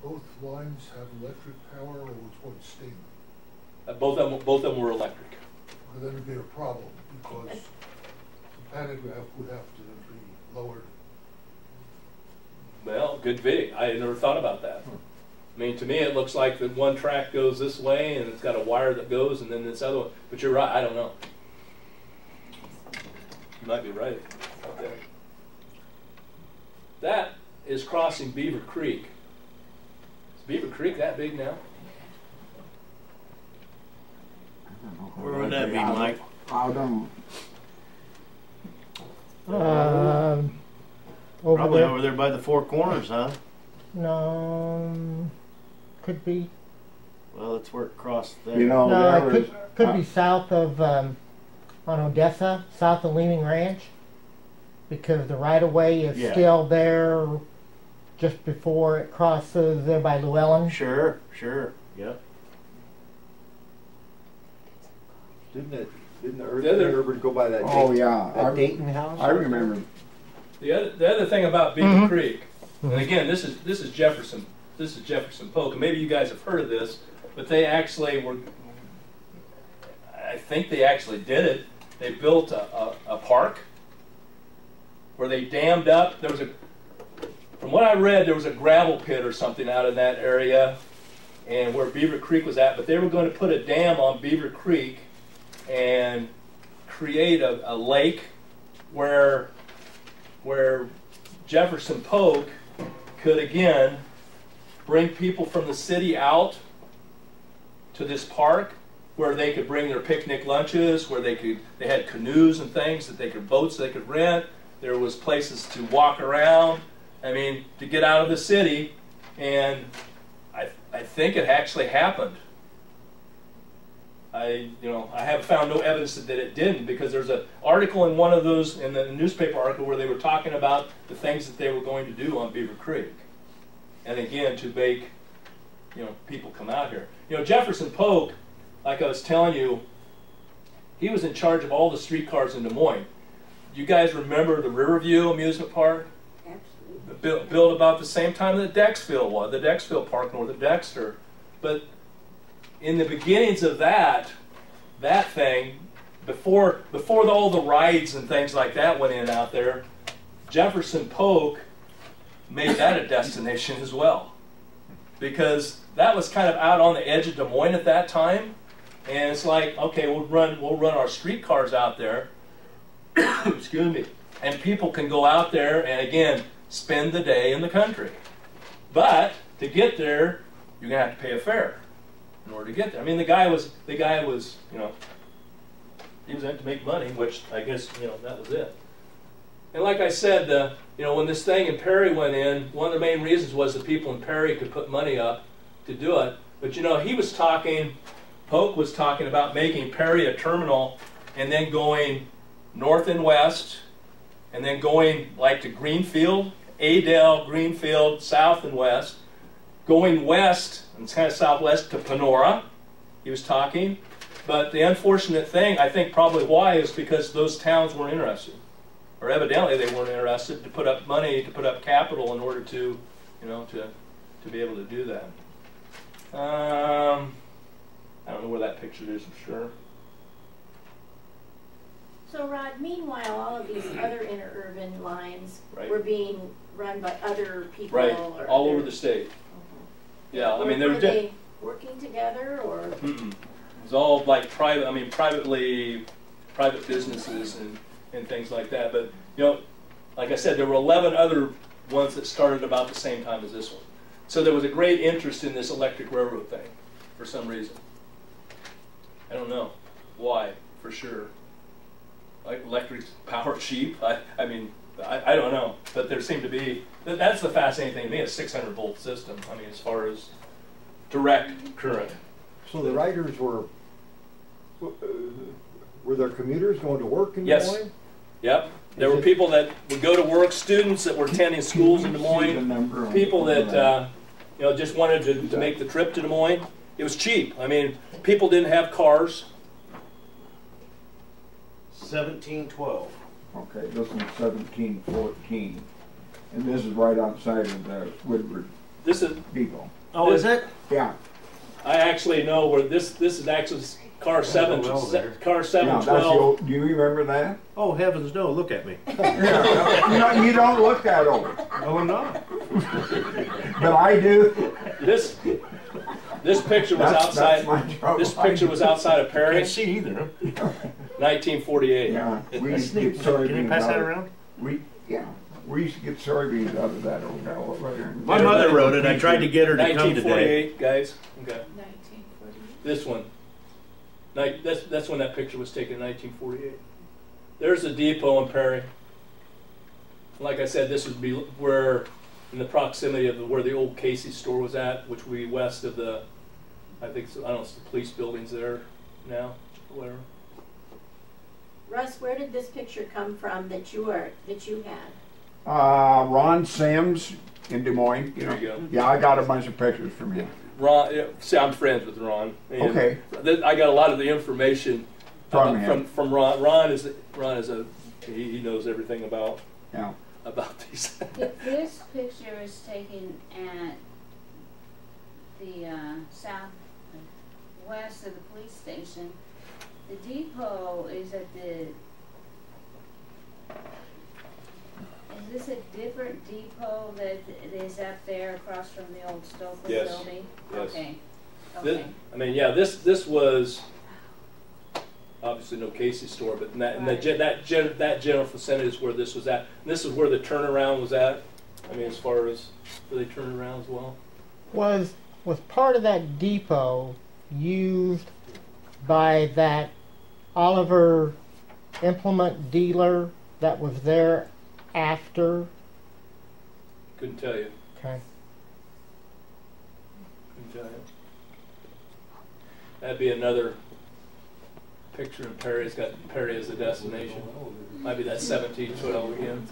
both lines have electric power, or was one steam? Both of them were electric. Well, that would be a problem because. Pantograph would have to be lowered. Well, could be. I never thought about that. I mean, to me, it looks like that one track goes this way, and it's got a wire that goes, and then this other one. But you're right. I don't know. You might be right out there. That is crossing Beaver Creek. Is Beaver Creek that big now? I don't know. Where would that be, Mike? I don't. Over there by the Four Corners, huh? No, could be. Well, it's where it crossed there. You know, no, it could be south of, on Odessa, south of Leaning Ranch, because the right-of-way is still there just before it crosses there by Llewellyn. Sure, sure, yep. Didn't it? Didn't the urban go by that? Oh yeah, that Dayton house. I remember. The other thing about Beaver Creek, and again, this is Jefferson Polk. And maybe you guys have heard of this, but they actually were. I think they actually did it. They built a park where they dammed up. There was a, from what I read, there was a gravel pit or something out in that area, and where Beaver Creek was at. But they were going to put a dam on Beaver Creek and create a lake where Jefferson Polk could again bring people from the city out to this park where they could bring their picnic lunches, where they had canoes and things that they could, boats they could rent. There was places to walk around, I mean, to get out of the city, and I think it actually happened. I have found no evidence that it didn't, because there's an article in one of those, in the newspaper article, where they were talking about the things that they were going to do on Beaver Creek, and again to make, people come out here. Jefferson Polk, like I was telling you, he was in charge of all the streetcars in Des Moines. You guys remember the Riverview amusement park? Absolutely. Built about the same time that Dexfield was, the Dexfield Park north of Dexter, but. In the beginnings of that thing, before all the rides and things like that went in out there, Jefferson Polk made that a destination as well, because that was kind of out on the edge of Des Moines at that time, and it's like, okay, we'll run our streetcars out there, excuse me, and people can go out there and again spend the day in the country, but to get there you're gonna have to pay a fare. in order to get there. I mean, the guy was, you know, he was out to make money, which I guess, you know, that was it. And like I said, you know, when this thing in Perry went in, one of the main reasons was the people in Perry could put money up to do it. But, you know, he was talking, Polk was talking about making Perry a terminal and then going north and west, and then going like to Greenfield, Adel, Greenfield, south and west, going west, and kind of southwest to Panora, he was talking. But the unfortunate thing, I think probably why, is because those towns weren't interested. Or evidently they weren't interested to put up money, to put up capital in order to, you know, to be able to do that. I don't know where that picture is, I'm sure. So Rod, meanwhile, all of these other interurban lines were being run by other people. Right, or all over the state. Mm-hmm. Yeah, I mean, they were they working together, or? Mm-mm. It was all like private, I mean, private businesses and things like that. But, you know, like I said, there were 11 other ones that started about the same time as this one. So there was a great interest in this electric railroad thing for some reason. I don't know why, for sure. Like electric power cheap, I mean, I don't know. But there seemed to be, that's the fascinating thing to me, a 600-volt system, I mean, as far as direct current. So the riders were there commuters going to work in Des Moines? Yep. There were people that would go to work, students that were attending schools in Des Moines, people that you know, just wanted to make the trip to Des Moines. It was cheap. I mean, people didn't have cars. 1712. Okay, this one's 1714. And this is right outside of the Woodward Depot. Oh, is it? Yeah. I actually know where this is actually car 712. Do you remember that? Oh, heavens no, look at me. Yeah, no, you don't look that old. Oh, I'm not. But I do. This picture was outside. This picture was outside of Perry. I can't see either. 1948. Yeah, we used to get soybeans. Can you pass that around? We used to get soybeans out of that old barrel right here. My mother wrote it. I tried to get her to come today. 1948, guys. Okay. 1948. This one. That's when that picture was taken in 1948. There's the depot in Perry. Like I said, this would be where, in the proximity of where the old Casey's store was at, which would be west of the, I think, I don't know, it's the police buildings there now, or whatever. Russ, where did this picture come from that you had? Ron Sims in Des Moines. You know. There you go. Yeah, I got a bunch of pictures from him. Ron, see, I'm friends with Ron. Okay. I got a lot of the information from Ron. Ron knows everything about these. This picture is taken at the southwest of the police station. The depot is at the. Is this a different depot that is up there across from the old Stoker building? Yes. Okay. This, I mean, yeah. This was obviously no Casey's store, but that general vicinity is where this was at. And this is where the turnaround was at. I mean, as far as where they turned around as well. Was part of that depot used by that Oliver implement dealer that was there after? Couldn't tell you. Okay. Couldn't tell you. That'd be another picture of Perry. It's got Perry as a destination. Might be that 1712 again.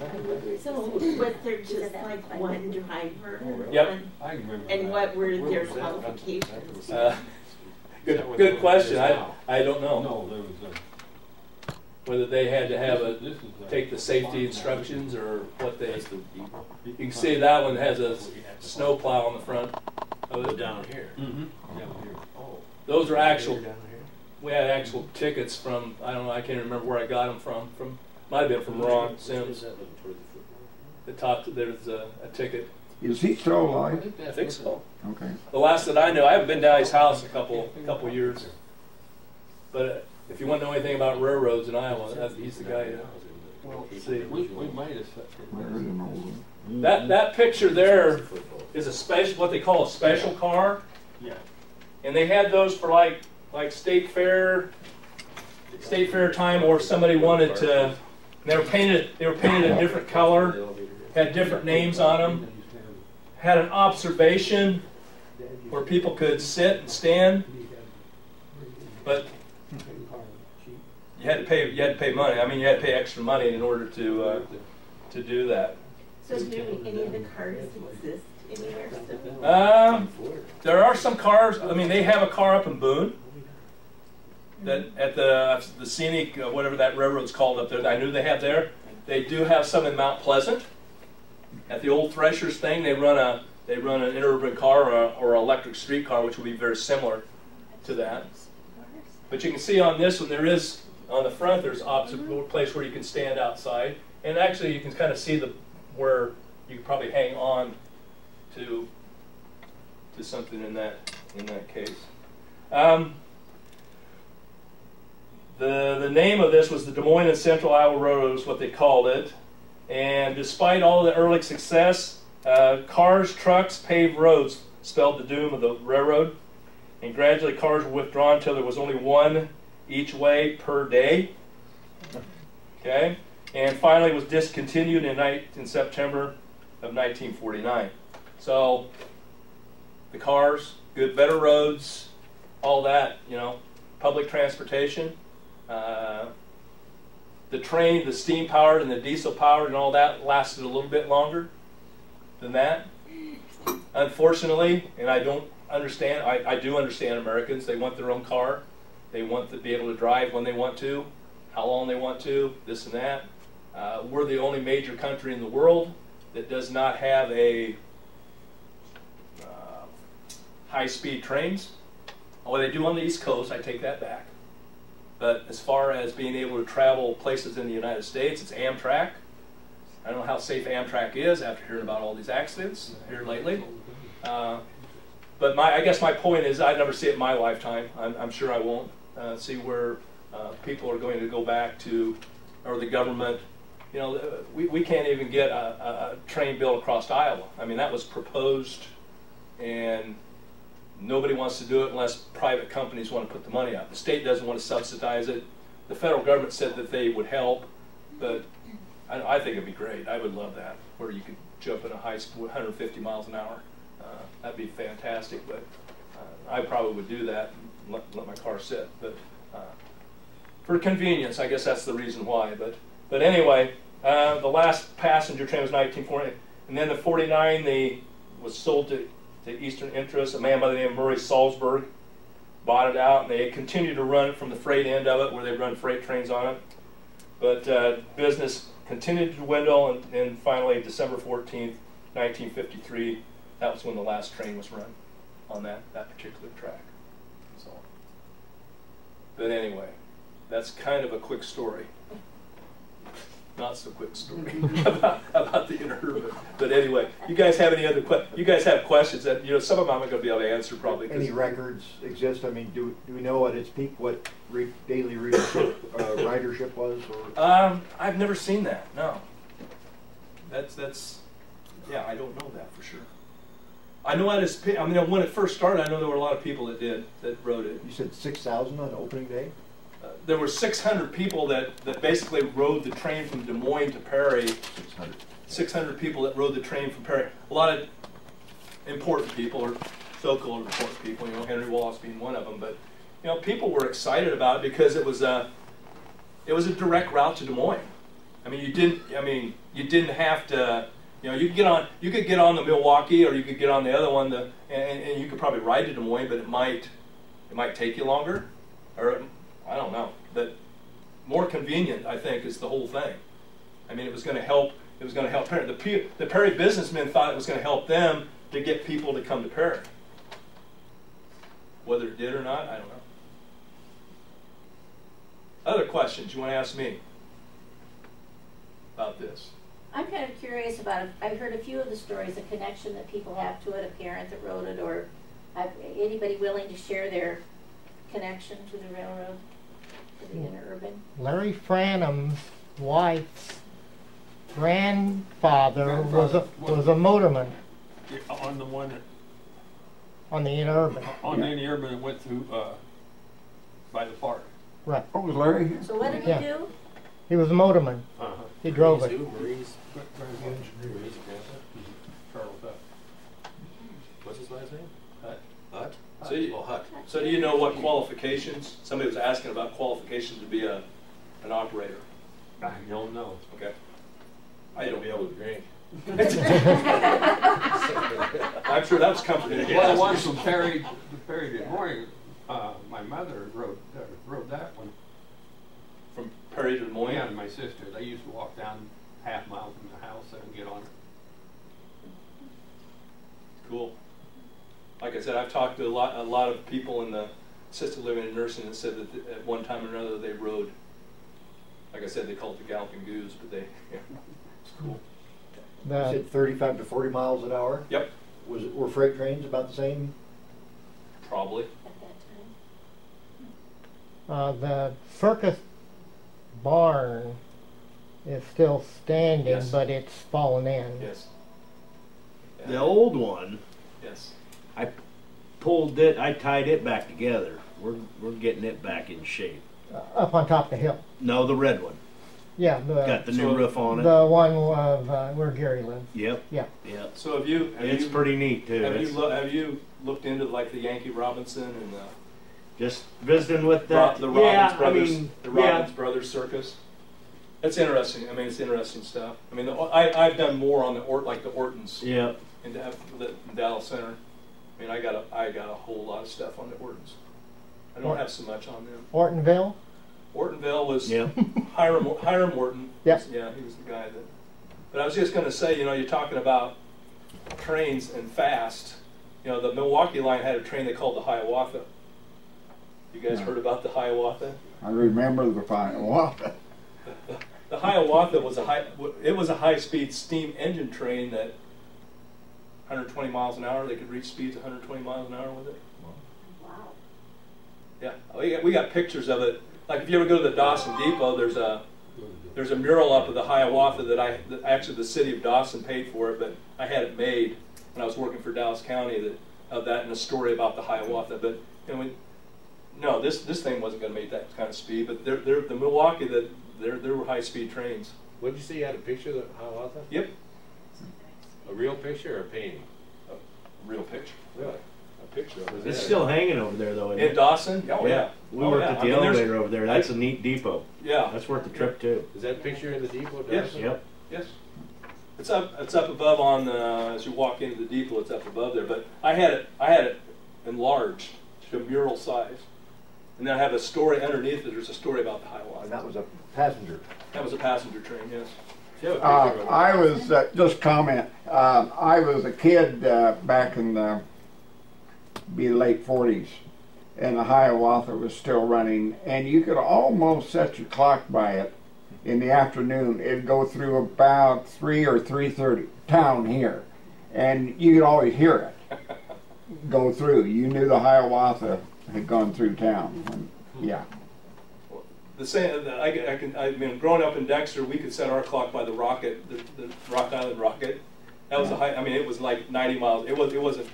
So was there just like one driver? Yep. And what were their qualifications? Good question. I don't know. No, there was whether they had to have take the safety instructions or what they. You can see that one has a snow plow on the front. Oh, down here. Mm-hmm. Down here. Oh. Those are actual. Down here. We had actual tickets from. I don't know. I can't remember where I got them from. Might have been from Ron Sims. They talked. There's a ticket. Is he still alive? I think so. Okay. The last that I know, I haven't been down his house a couple years. But if you want to know anything about railroads in Iowa, he's the guy. Well, see, we might have that picture there is a special, what they call a special car. Yeah. And they had those for like state fair time, or if somebody wanted to. They were painted a different color, had different names on them, had an observation where people could sit and stand, but you had to pay money. I mean, you had to pay extra money in order to do that. So do any of the cars exist anywhere? There are some cars. I mean, they have a car up in Boone. That at the scenic, whatever that railroad's called up there, that I knew they had there. They do have some in Mount Pleasant. At the old Threshers thing, they run an interurban car or an electric streetcar, which would be very similar to that. But you can see on this one, there is on the front, there's a place where you can stand outside, and actually you can kind of see where you can probably hang on to something in that case. The name of this was the Des Moines and Central Iowa Railroad, is what they called it. And despite all the early success, cars, trucks, paved roads spelled the doom of the railroad. And gradually cars were withdrawn until there was only one each way per day. Okay? And finally was discontinued in September of 1949. So the cars, good, better roads, all that, you know, public transportation. The train, the steam-powered and the diesel-powered and all that lasted a little bit longer than that. Unfortunately, and I don't understand, I do understand Americans, they want their own car. They want to be able to drive when they want to, how long they want to, this and that. We're the only major country in the world that does not have a high-speed trains. Oh, they do on the East Coast, I take that back. But as far as being able to travel places in the United States, it's Amtrak. I don't know how safe Amtrak is after hearing about all these accidents here lately. But I guess my point is I never see it in my lifetime. I'm sure I won't see where people are going to go back to, or the government. You know, we can't even get a train built across Iowa. I mean, that was proposed, and nobody wants to do it unless private companies want to put the money out. The state doesn't want to subsidize it. The federal government said that they would help, but I think it'd be great. I would love that, where you could jump in a high speed 150 miles an hour. That'd be fantastic, but I probably would do that and let my car sit. But for convenience, I guess that's the reason why. But anyway, the last passenger train was 1940, and then the 49 was sold to Eastern Interest. A man by the name of Murray Salzburg bought it out, and they continued to run it from the freight end of it, where they run freight trains on it. But business continued to dwindle, and finally, December 14th, 1953, that was when the last train was run on that particular track. So, but anyway, that's kind of a quick story. Not so quick story about the interurban. But anyway, you guys have any other questions? You guys have questions that, you know, some of them I'm going to be able to answer probably. Any records exist? I mean, do we know at its peak what daily readership, ridership was? Or? I've never seen that. No. That's yeah. I don't know that for sure. I know at its peak. I mean, when it first started, I know there were a lot of people that wrote it. You said 6,000 on opening day. There were 600 people that basically rode the train from Des Moines to Perry. 600 people that rode the train from Perry. A lot of important people, or so-called important people, you know, Henry Wallace being one of them. But, you know, people were excited about it because it was a direct route to Des Moines. I mean, you didn't have to, you know, you could get on the Milwaukee, or you could get on the other one, and you could probably ride to Des Moines, but it might take you longer, or I don't know, but more convenient, I think, is the whole thing. I mean, it was going to help Perry. The Perry businessmen thought it was going to help them to get people to come to Perry. Whether it did or not, I don't know. Other questions you want to ask me about this? I'm kind of curious about it. I've heard a few of the stories, the connection that people have to it, a parent that wrote it, or anybody willing to share their connection to the railroad. Larry Franham's wife's grandfather was a motorman. Yeah, on the one that On the inner urban. On the inner urban that went through by the park. Right. Oh, was Larry here? So what did he do? He was a motorman. He drove it. What's his last name? Hutt? Hutt. So do you know what qualifications? Somebody was asking about qualifications to be an operator. I don't know. Okay. I don't be able to drink. I'm sure that was comforting. Well, once Perry Des Moines, my mother wrote that one. From Perry to Des Moines? Yeah, and my sister. They used to walk down half mile from the house and get on it. Cool. Like I said, I've talked to a lot of people in the assisted living and nursing that said that at one time or another they rode. Like I said, they called it the galloping goose, but they, it's cool. You said 35 to 40 miles an hour? Yep. Were freight trains about the same? Probably. The circus barn is still standing, yes, but it's fallen in. Yes. Yeah. The old one, yes, I pulled it, I tied it back together. We're getting it back in shape. Up on top of the hill? No, the red one. Yeah, got the new roof on it. The one where Gary lives. Yep. Yeah. Yeah. So have you? It's pretty neat too. Have you looked into like the Yankee Robinson and the? Just visiting with that. The Robbins Brothers. I mean, the Robbins Brothers Circus. That's interesting. I mean, it's interesting stuff. I mean, I've done more on the Ortons. Yeah. In the Dallas Center. I mean, I got a whole lot of stuff on the Ortons. I don't have so much on them. Ortonville. Ortonville was Hiram Orton. Yes. Yeah, he was the guy that. But I was just going to say, you know, you're talking about trains and fast. You know, the Milwaukee line had a train they called the Hiawatha. You guys heard about the Hiawatha? I remember the Hiawatha. The Hiawatha was a high-speed steam engine train that 120 miles an hour. They could reach speeds 120 miles an hour with it. Wow. Yeah, we got pictures of it. Like if you ever go to the Dawson Depot, there's a mural up of the Hiawatha that actually the city of Dawson paid for it, but I had it made when I was working for Dallas County and a story about the Hiawatha. But this thing wasn't going to make that kind of speed. But the Milwaukee there were high speed trains. What did you say? You had a picture of the Hiawatha? Yep. A real picture or a painting? A real picture. Really? Picture over there. It's still hanging over there though. In Dawson? Oh, yeah. We worked at the elevator over there. That's a neat depot. Yeah. That's worth the trip too. Is that picture in the depot? Dawson? Yes. Yep. Yes. It's up above on the, as you walk into the depot, it's up above there. But I had it enlarged to mural size. And then I have a story underneath it. There's a story about the Hiawatha. And that was a passenger. That was a passenger train, yes. I was, just comment, I was a kid back in the late 40s, and the Hiawatha was still running, and you could almost set your clock by it. In the afternoon, it'd go through about 3 or 3:30 town here, and you could always hear it go through. You knew the Hiawatha had gone through town. And, yeah. The same. I mean, growing up in Dexter, we could set our clock by the rocket, the Rock Island rocket. That was I mean, it was like 90 miles. It wasn't.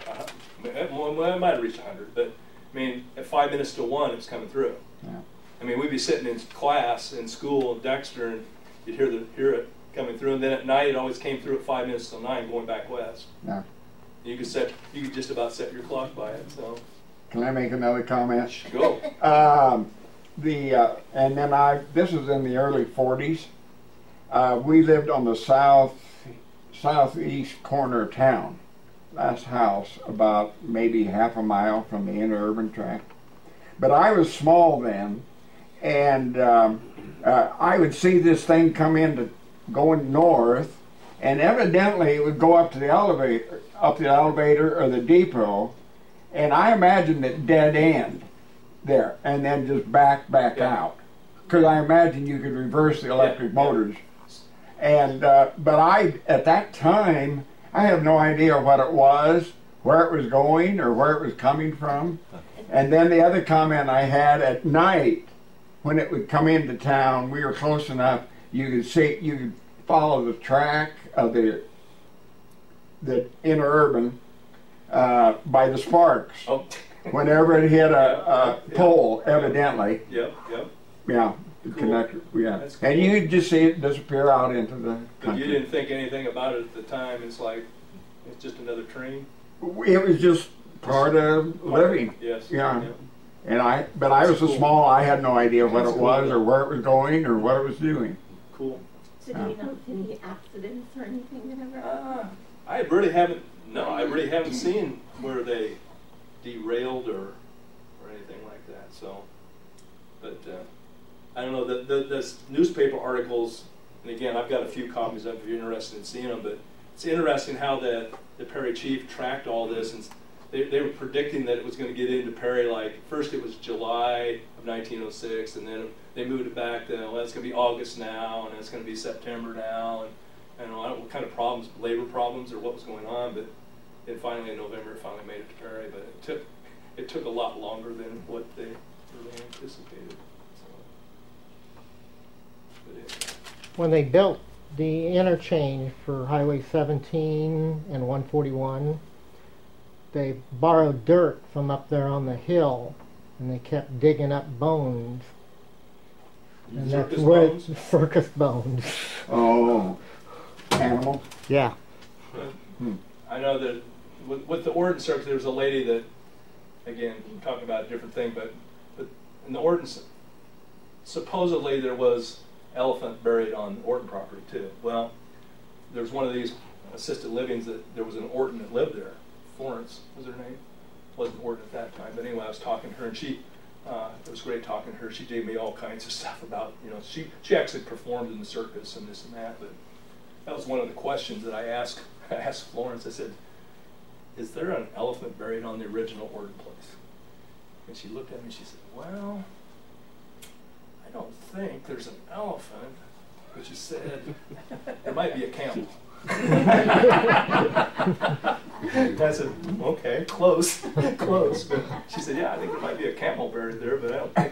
It might have reached 100, but I mean, at 5 minutes to 1, it's coming through. Yeah. I mean, we'd be sitting in class in school in Dexter, and you'd hear it coming through. And then at night, it always came through at 5 minutes till 9, going back west. Yeah. You could just about set your clock by it. So. Can I make another comment? Go. And then this was in the early 40s. We lived on the southeast corner of town. Last house about maybe half a mile from the interurban track, but I was small then, and I would see this thing going north, and evidently it would go up to the elevator or the depot, and I imagined it dead end there, and then just back out, because I imagine you could reverse the electric motors, and but I at that time. I have no idea what it was, where it was going, or where it was coming from. And then the other comment I had, at night, when it would come into town, we were close enough, you could follow the track of the interurban by the sparks. Oh. Whenever it hit a pole, evidently. Yep, yep. Yeah. Cool. Yeah. Cool. And you just see it disappear out into the country. You didn't think anything about it at the time. It's like, it's just another train. It was just part of living. Yes. Yeah. Yep. And I was so small, I had no idea what it was or where it was going or what it was doing. Cool. So do you know of any accidents or anything that ever happened? I really haven't seen where they derailed or anything like that. So, but. I don't know, the newspaper articles, and again, I've got a few copies of it if you're interested in seeing them, but it's interesting how the Perry chief tracked all this, and they were predicting that it was going to get into Perry, like, first it was July of 1906, and then they moved it back to, well, it's going to be August now, and it's going to be September now, and I don't know what kind of problems, labor problems, or what was going on, but then finally in November it finally made it to Perry, but it took a lot longer than what they really anticipated. When they built the interchange for Highway 17 and 141, they borrowed dirt from up there on the hill, and they kept digging up bones. And that's where circus bones. Oh, animal. Yeah. I know that with the Orton Circus, there was a lady that, again, talking about a different thing, but in the Orton, supposedly there was elephant buried on Orton property too. Well, there's one of these assisted livings that there was an Orton that lived there. Florence was her name. Wasn't Orton at that time, but anyway, I was talking to her, and she it was great talking to her. She gave me all kinds of stuff about, you know, she actually performed in the circus and this and that. But that was one of the questions that I asked Florence. I said, "Is there an elephant buried on the original Orton place?" And she looked at me and she said, "Well, I don't think there's an elephant," but she said, "There might be a camel." I said, "Okay, close, close." But she said, "Yeah, I think there might be a camel buried there, but I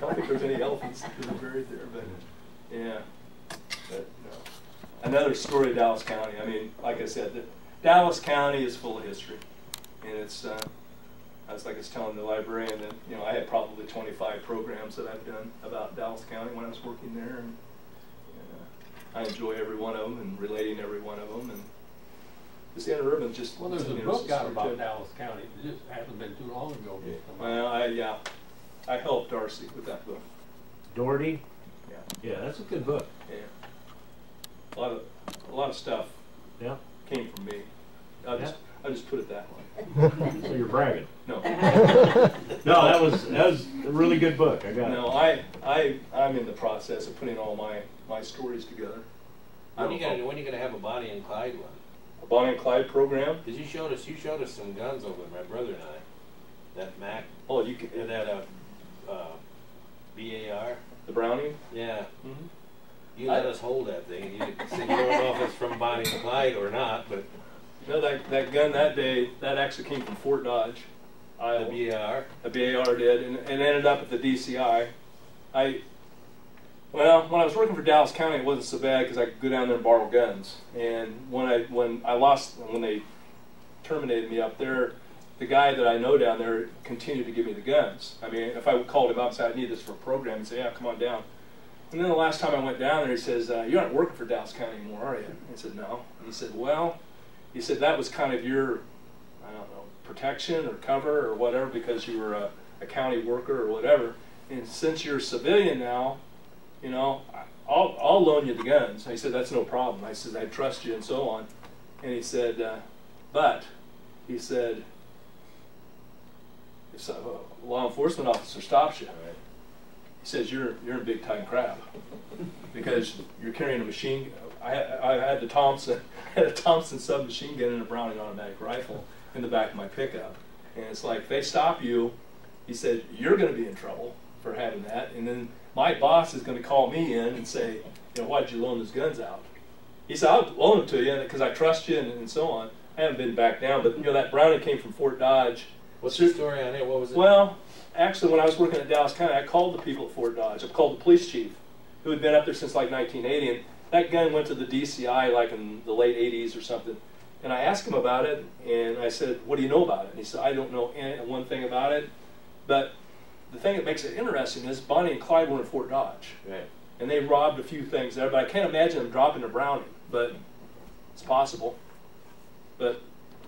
don't think there's any elephants that are buried there." But yeah, but no. Another story of Dallas County. I mean, like I said, Dallas County is full of history, and it's. I was telling the librarian that, you know, I had probably 25 programs that I've done about Dallas County when I was working there, and I enjoy every one of them and relating every one of them. And this inner urban just there's a book out about Dallas County. It just hasn't been too long ago. Yeah. Well, I helped Darcy with that book. Doherty. Yeah, that's a good book. Yeah, a lot of stuff. Yeah, came from me. I just put it that way. So you're bragging? No. No, that was a really good book. I got it. No, I'm in the process of putting all my stories together. When are you gonna have a Bonnie and Clyde one? A Bonnie and Clyde program? Because you showed us some guns over there, my brother and I. That Mac. Oh, you could that BAR. The Browning. Yeah. Mm-hmm. You let us hold that thing. You could say, you don't know if it's from Bonnie and Clyde or not, but. No, that gun that day, that actually came from Fort Dodge. The BAR? The BAR did, and ended up at the DCI. When I was working for Dallas County, it wasn't so bad because I could go down there and borrow guns. And when they terminated me up there, the guy that I know down there continued to give me the guns. I mean, if I called him up and said, "I need this for a program," he'd say, "Yeah, come on down." And then the last time I went down there, he says, "You aren't working for Dallas County anymore, are you?" I said, "No." And he said, "Well," he said, "that was kind of your, I don't know, protection or cover or whatever because you were a county worker or whatever. And since you're a civilian now, you know, I'll loan you the guns." And he said, "That's no problem." I said, "I trust you," and so on. And he said, "But," he said, "if a law enforcement officer stops you," right, he says, "you're in big time crap because you're carrying a machine gun." I had a Thompson submachine gun and a Browning automatic rifle in the back of my pickup, and it's like, if they stop you, he said, "you're going to be in trouble for having that, and then my boss is going to call me in and say, you know, why'd you loan those guns out?" He said, "I'll loan them to you because I trust you," and so on. I haven't been back down, but you know, that Browning came from Fort Dodge. What's your story on it? What was it? Well, actually, when I was working at Dallas County, I called the people at Fort Dodge. I called the police chief, who had been up there since like 1980, and that gun went to the DCI like in the late 80s or something, And I asked him about it, and I said, what do you know about it? And he said, I don't know one thing about it. But the thing that makes it interesting is Bonnie and Clyde were in Fort Dodge. Right. And they robbed a few things there, but I can't imagine them dropping to Browning, but it's possible. But,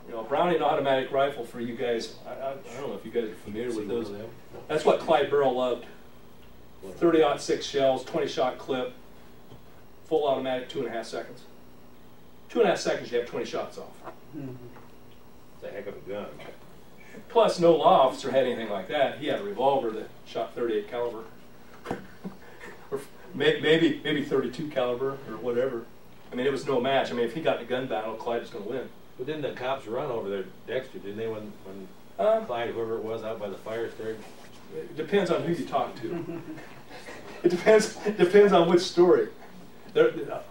you know, Browning automatic rifle for you guys, I don't know if you guys are familiar with those. That's what Clyde Burrell loved. 30-06 shells, 20-shot clip, full automatic, 2.5 seconds. 2.5 seconds, you have 20 shots off. Mm-hmm. It's a heck of a gun. Plus, no law officer had anything like that. He had a revolver that shot 38 caliber, or maybe 32 caliber or whatever. I mean, it was no match. I mean, if he got in a gun battle, Clyde was going to win. But didn't the cops run over there, Dexter? Didn't they when Clyde, whoever it was, out by the fire started? It depends on who you talk to. It depends on which story.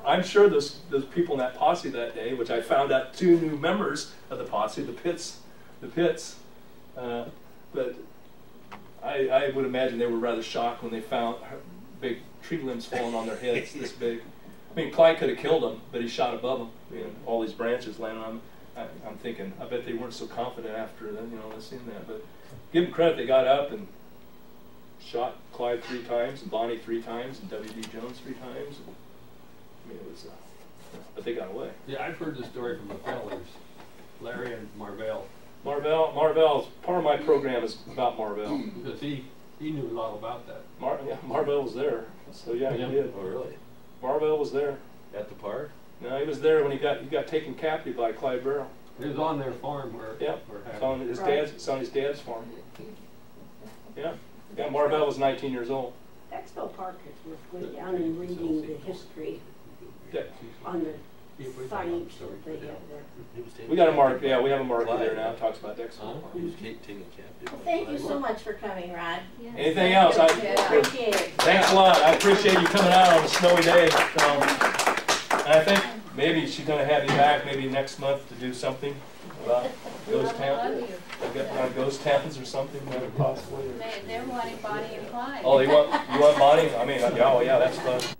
I'm sure those people in that posse that day, which I found out 2 new members of the posse, the Pitts. But I would imagine they were rather shocked when they found big tree limbs falling on their heads this big. I mean, Clyde could have killed them, but he shot above them, and all these branches landed on them. I'm thinking, I bet they weren't so confident after then, you know, they've seen that. But give them credit, they got up and shot Clyde 3 times, and Bonnie 3 times, and W.D. Jones 3 times. And, I mean, it was, but they got away. Yeah, I've heard the story from the fellers, Larry and Marvelle. Marvelle, part of my program is about Marvelle. Because he knew a lot about that. Marvelle was there, so yeah, he did. Oh, really? Marvelle was there. At the park? No, he was there when he got taken captive by Clyde Burrell. It was on their farm where... Yeah, it's on his dad's farm. Yeah, yeah, Marvelle was 19 years old. Dexfield Park is worth going down and reading the history on the site that they have there. We got a mark, yeah, we have a mark there now. It talks about Dexfield Park. Well, thank you so much for coming, Rod. Yes. Anything else? Thanks a lot. I appreciate you coming out on a snowy day. And I think maybe she's going to have you back maybe next month to do something about ghost towns. Ghost towns or something, possibly. They're wanting Bonnie and Clyde. Oh, you want Bonnie? I mean, oh yeah, that's fun.